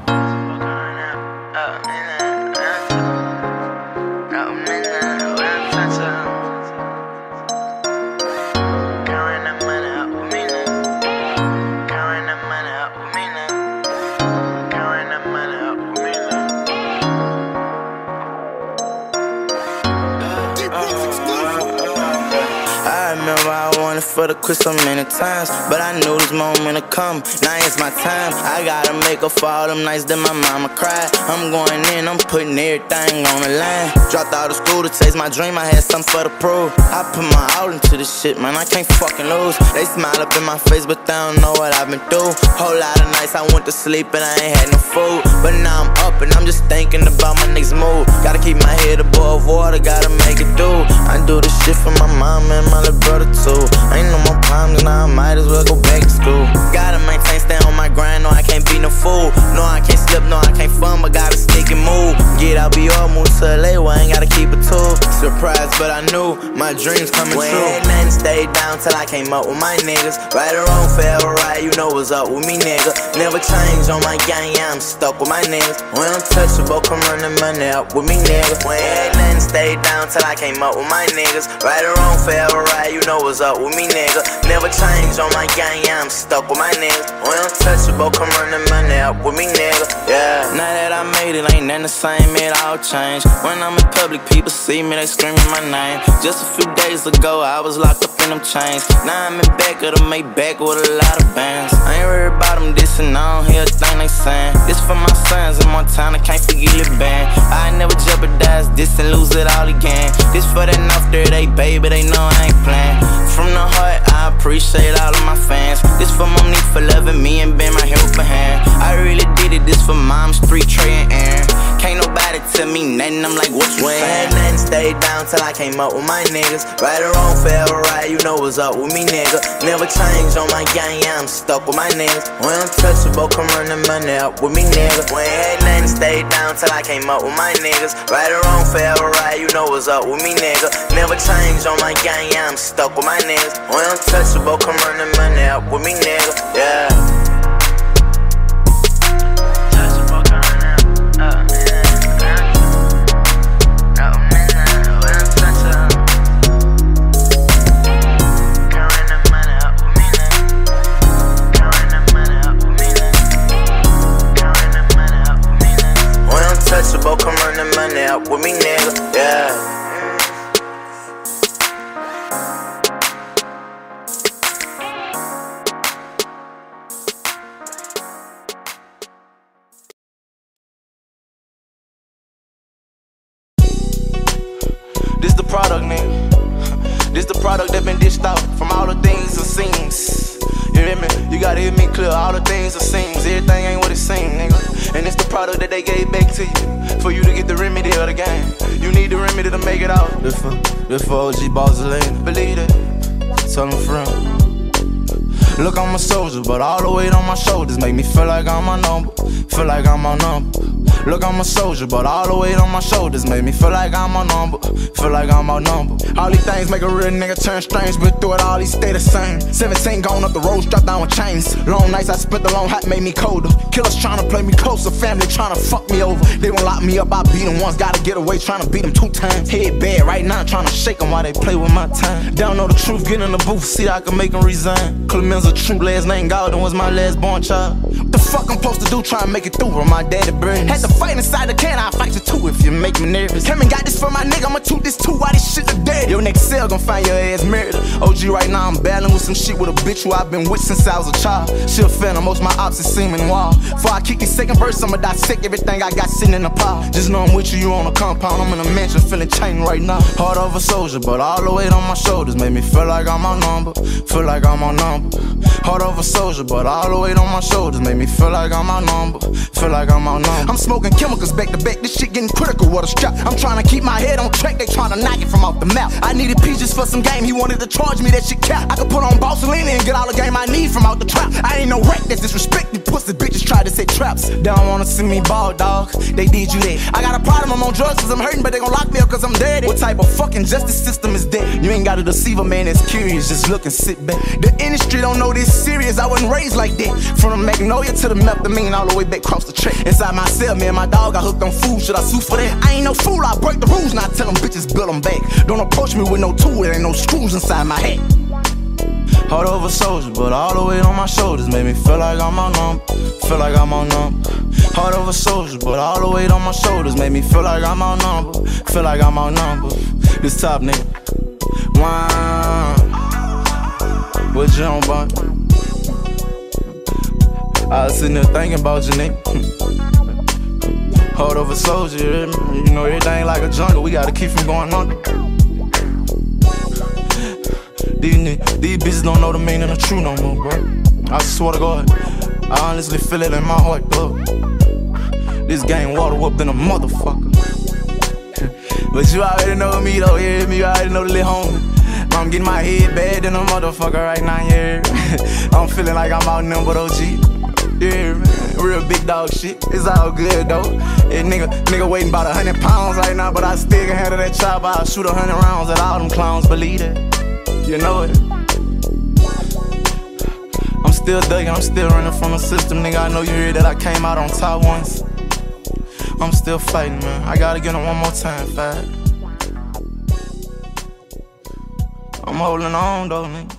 For the quit so many times, but I knew this moment would come. Now it's my time. I gotta make up for all them nights that my mama cried. I'm going in, I'm putting everything on the line. Dropped out of school to chase my dream, I had something for the proof. I put my all into this shit, man, I can't fucking lose. They smile up in my face, but they don't know what I've been through. Whole lot of nights I went to sleep and I ain't had no food. But now I'm up and I'm just thinking about my next move. Gotta keep my head above water, gotta make it through. I do this shit for my mama and my little brother too. Ain't no more problems now, I might as well go back to school. Gotta maintain, stay on my grind, no I can't be no fool. No I can't slip, no I can't fumble, but gotta stick and move. Get out, be all, move to LA, well I ain't gotta keep a tool. Surprised, but I knew my dreams coming true. Ain't nothing, stayed down till I came up with my niggas. Right or wrong, fair or right, you know what's up with me, nigga. Never change on my gang, yeah, I'm stuck with my niggas. When I'm touchable, come run the money up with me, nigga. Ain't nothing, stayed down till I came up with my niggas. Right or wrong, fair or right, you know what's up with me, nigga. Never change on my gang, yeah, I'm stuck with my niggas. When I'm touchable, come running money up with me, nigga. Yeah. Now that I made it, ain't nothing the same, it all changed. When I'm in public, people see me, they screaming my name. Just a few days ago, I was locked up in them chains. Now I'm in back of the Maybach with a lot of bands. I ain't worried about them dissing, I don't hear a thing they saying. This for my sons in Montana, can't forget it, band. I never jeopardize this and lose it all again. This for that North 38, baby, they know I ain't playing. From the heart, I appreciate all of my fans. This for Monique for loving me and being my helping hand. I really did it, this for Mom, Street, Trey, and Aaron. Can't nobody tell me nothing, I'm like, what's wrong? Ain't nothing, stayed down till I came up with my niggas. Right or wrong, fair or right, you know what's up with me, nigga. Never change on my gang, yeah, I'm stuck with my niggas. When I'm touchable, come run the money up with me, nigga. Ain't nothing, stayed down till I came up with my niggas. Right or wrong, fair or right, you know what's up with me, nigga. Never change on my gang, yeah, I'm stuck with my niggas. When I'm touchable, come run the money up with me, nigga, yeah. Touchable, come run out, come run the money up with me, nigga. Come run the money up with me, nigga. Come run the money up with me, nigga. When I'm touchable, come run the money up with me, nigga, yeah. gotta hit me clear, all the things are scenes. Everything ain't what it seems, nigga. And it's the product that they gave back to you for you to get the remedy of the game. You need the remedy to make it out. This for OG Balzalina. Believe it, tell them friend. Look, I'm a soldier, but all the weight on my shoulders make me feel like I'm my number, feel like I'm my number. Look, I'm a soldier, but all the weight on my shoulders make me feel like I'm my number, feel like I'm my number. All these things make a real nigga turn strange, but through it all he stay the same. 17 going up the road, strapped down with chains. Long nights I spent alone, hot made me colder. Killers trying to play me closer, family trying to fuck me over. They won't lock me up, I beat them once, gotta get away, trying to beat them 2 times. Head bad right now, trying to shake them while they play with my time. They don't know the truth, get in the booth, see I can make them resign. Clemens a true last name, Gordon was my last born child. What the fuck I'm supposed to do, try and make it through when my daddy burns? Had to fight inside the can, I'll fight you too if you make me nervous. Came and got this for my nigga, I'ma toot this too, why this shit look dead? Your next cell gon' find your ass murdered. OG right now, I'm battling with some shit with a bitch who I've been with since I was a child. She a fan of most my ops and seeming wild. Before I kick this second verse, I'ma dissect everything I got sitting in the pile. Just know I'm with you, you on a compound, I'm in a mansion feeling chained right now. Heart of a soldier, but all the weight on my shoulders make me feel like I'm my number, feel like I'm my number. Heart of a soldier, but all the weight on my shoulders make me feel like I'm my number, feel like I'm my number. I'm smoking chemicals back to back, this shit getting critical, what a strap. I'm trying to keep my head on track, they trying to knock it from off the map. I needed peaches for some game, he wanted to charge me, that shit cap. I could put on Balzalina and get all the game I need from out the trap. I ain't no wreck, that's disrespect, you pussy bitches try to set traps. They don't wanna see me bald, dog. They did you that. I got a problem, I'm on drugs cause I'm hurting, but they gon' lock me up cause I'm dead. What type of fucking justice system is that? You ain't gotta deceive a man that's curious, just look and sit back. The industry don't know this serious, I wasn't raised like that. From the Magnolia to the Methamphetamine, all the way back across the track. Inside my cell, me and my dog got hooked on food, should I sue for that? I ain't no fool, I break the rules, now I tell them bitches build them back. Don't approach me with no tool, there ain't no screws inside my hat. Heart of a soldier, but all the weight on my shoulders make me feel like I'm my number, feel like I'm my number. Heart of a soldier, but all the weight on my shoulders make me feel like I'm my number, feel like I'm my number. This top nigga, wine, what you on, boy? I was sitting there thinking about your nigga. Hold over soldier, you know everything like a jungle, we gotta keep from going under. These bitches don't know the meaning of true no more, bro. I swear to God, I honestly feel it in my heart, bro. This game water whooped in a motherfucker. But you already know me though, you hear me, you already know the little homie. I'm getting my head bad than a motherfucker right now, yeah. I'm feeling like I'm outnumbered, OG. Yeah, real big dog shit, it's all good though. Yeah, nigga waiting about 100 pounds right now, but I still can handle that chopper. I'll shoot 100 rounds at all them clowns, believe it, you know it. I'm still thugging, I'm still running from the system, nigga. I know you heard that I came out on top once. I'm still fighting, man, I gotta get on one more time, fat. I'm holding on though, nigga.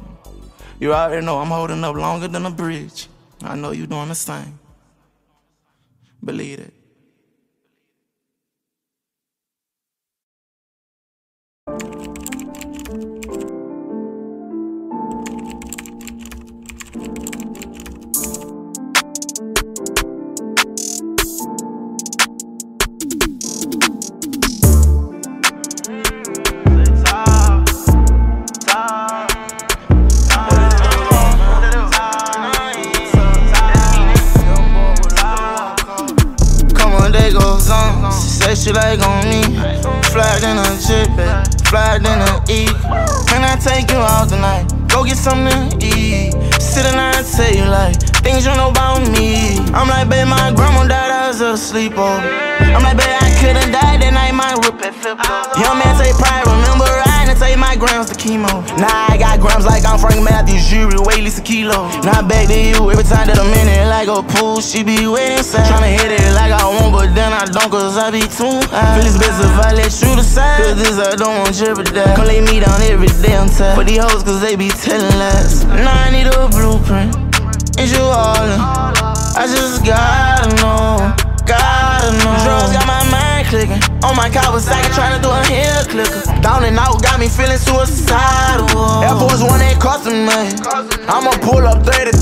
You already know I'm holding up longer than a bridge. I know you're doing the same. Believe it. She like on me, flyer than a jet, flyer than a E. Can I take you out tonight? Go get something to eat. Sit and I tell you like things you know about me. I'm like, babe, my grandma died, I was a sleepover. I'm like, babe, I could've died that night, my whip had flipped up. Young man say pride, remember riding and take my grams to chemo. Now I got grams like I'm Frank Matthews, jewelry, weight least a kilo. Now back to you every time that I'm in it like a pool, she be waiting inside. Tryna hit it like I want, but then I don't cause I be too high. Feel this best if I let you decide, cause this I don't want jeopardize. Come lay me down every day on time, but these hoes cause they be telling lies. Now I need a blueprint, is you all in? I just gotta know, gotta know. Drugs got my mind clicking, on my Kawasaki tryna do a hair clicker. Down and out got me feeling suicidal. Air Force One ain't costing money, I'ma pull up $30,000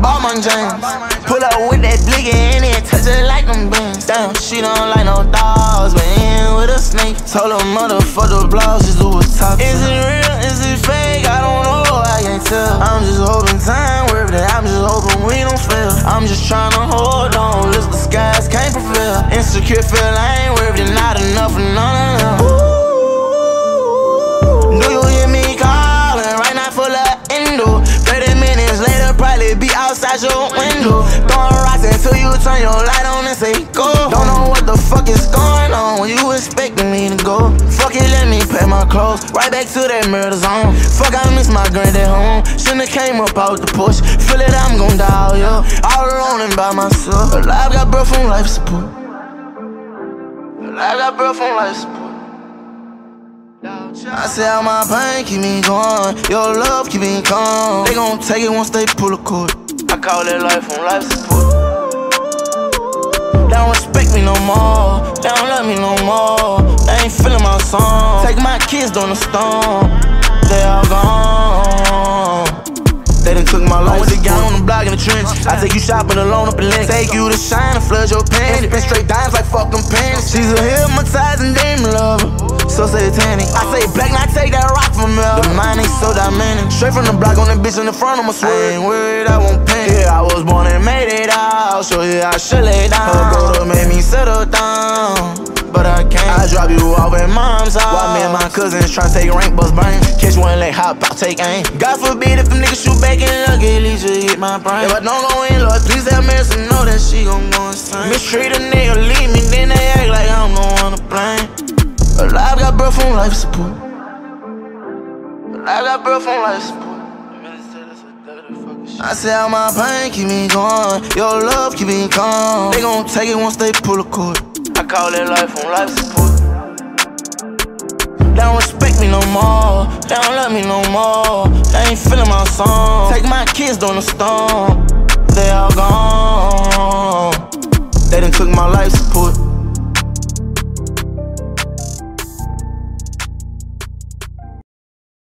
bomb on James. Pull up with that blicky and it touch it like them bands. Damn, she don't like no dogs, but in with a snake. Told her motherfucker blouse, she do a top. Is it real? Is it fake? I don't know, I can't tell. I'm just hoping time worth it. I'm just just tryna hold on. List the skies can't fulfill. Insecure feel I ain't worth it, not enough for none of them. Be outside your window, throwing rocks until you turn your light on and say go. Don't know what the fuck is going on when you expecting me to go. Fuck it, let me pack my clothes right back to that murder zone. Fuck, I miss my granddad home. Shouldn't have came up out the push. Feel it, I'm gon' die, yeah. All alone and by myself. Life got breath from life support. Life got breath from life support. I say all my pain keep me going, your love keep me calm. They gon' take it once they pull a cord. I call it life on life support. They don't respect me no more, they don't love me no more. They ain't feeling my song. Take my kids during the storm, they all gone. They done took my life. I went to get on the block in the trench. I take you shopping alone up in Lynx. Take you to shine and flood your pants. Spend straight dimes like fuck them pants. She's a hypnotizing demon lover, so satanic. I say black, and I take that rock from her. The mind ain't so diamond. Straight from the block on that bitch in the front, I'ma swear. I ain't worried, I won't panic. Yeah, I was born and made it out. So yeah, I should lay down. Her daughter made me settle down, but I can't. I drop you off at mom's house. Why me and my cousins tryna take rank, bust brain. Catch one leg, hop out, take aim. God forbid if them niggas shoot back and lucky, at least you hit my brain. If I don't go in, Lord, please have mercy, know that she gon' go insane. Mistreat a nigga, leave me, then they act like I'm the one to blame. But life got breath from life support. But life got breath from life support. I say all my pain keep me going, your love keep me calm. They gon' take it once they pull a cord. I call it life on life support. They don't respect me no more, they don't love me no more. They ain't feeling my song. Take my kids during the storm, they all gone.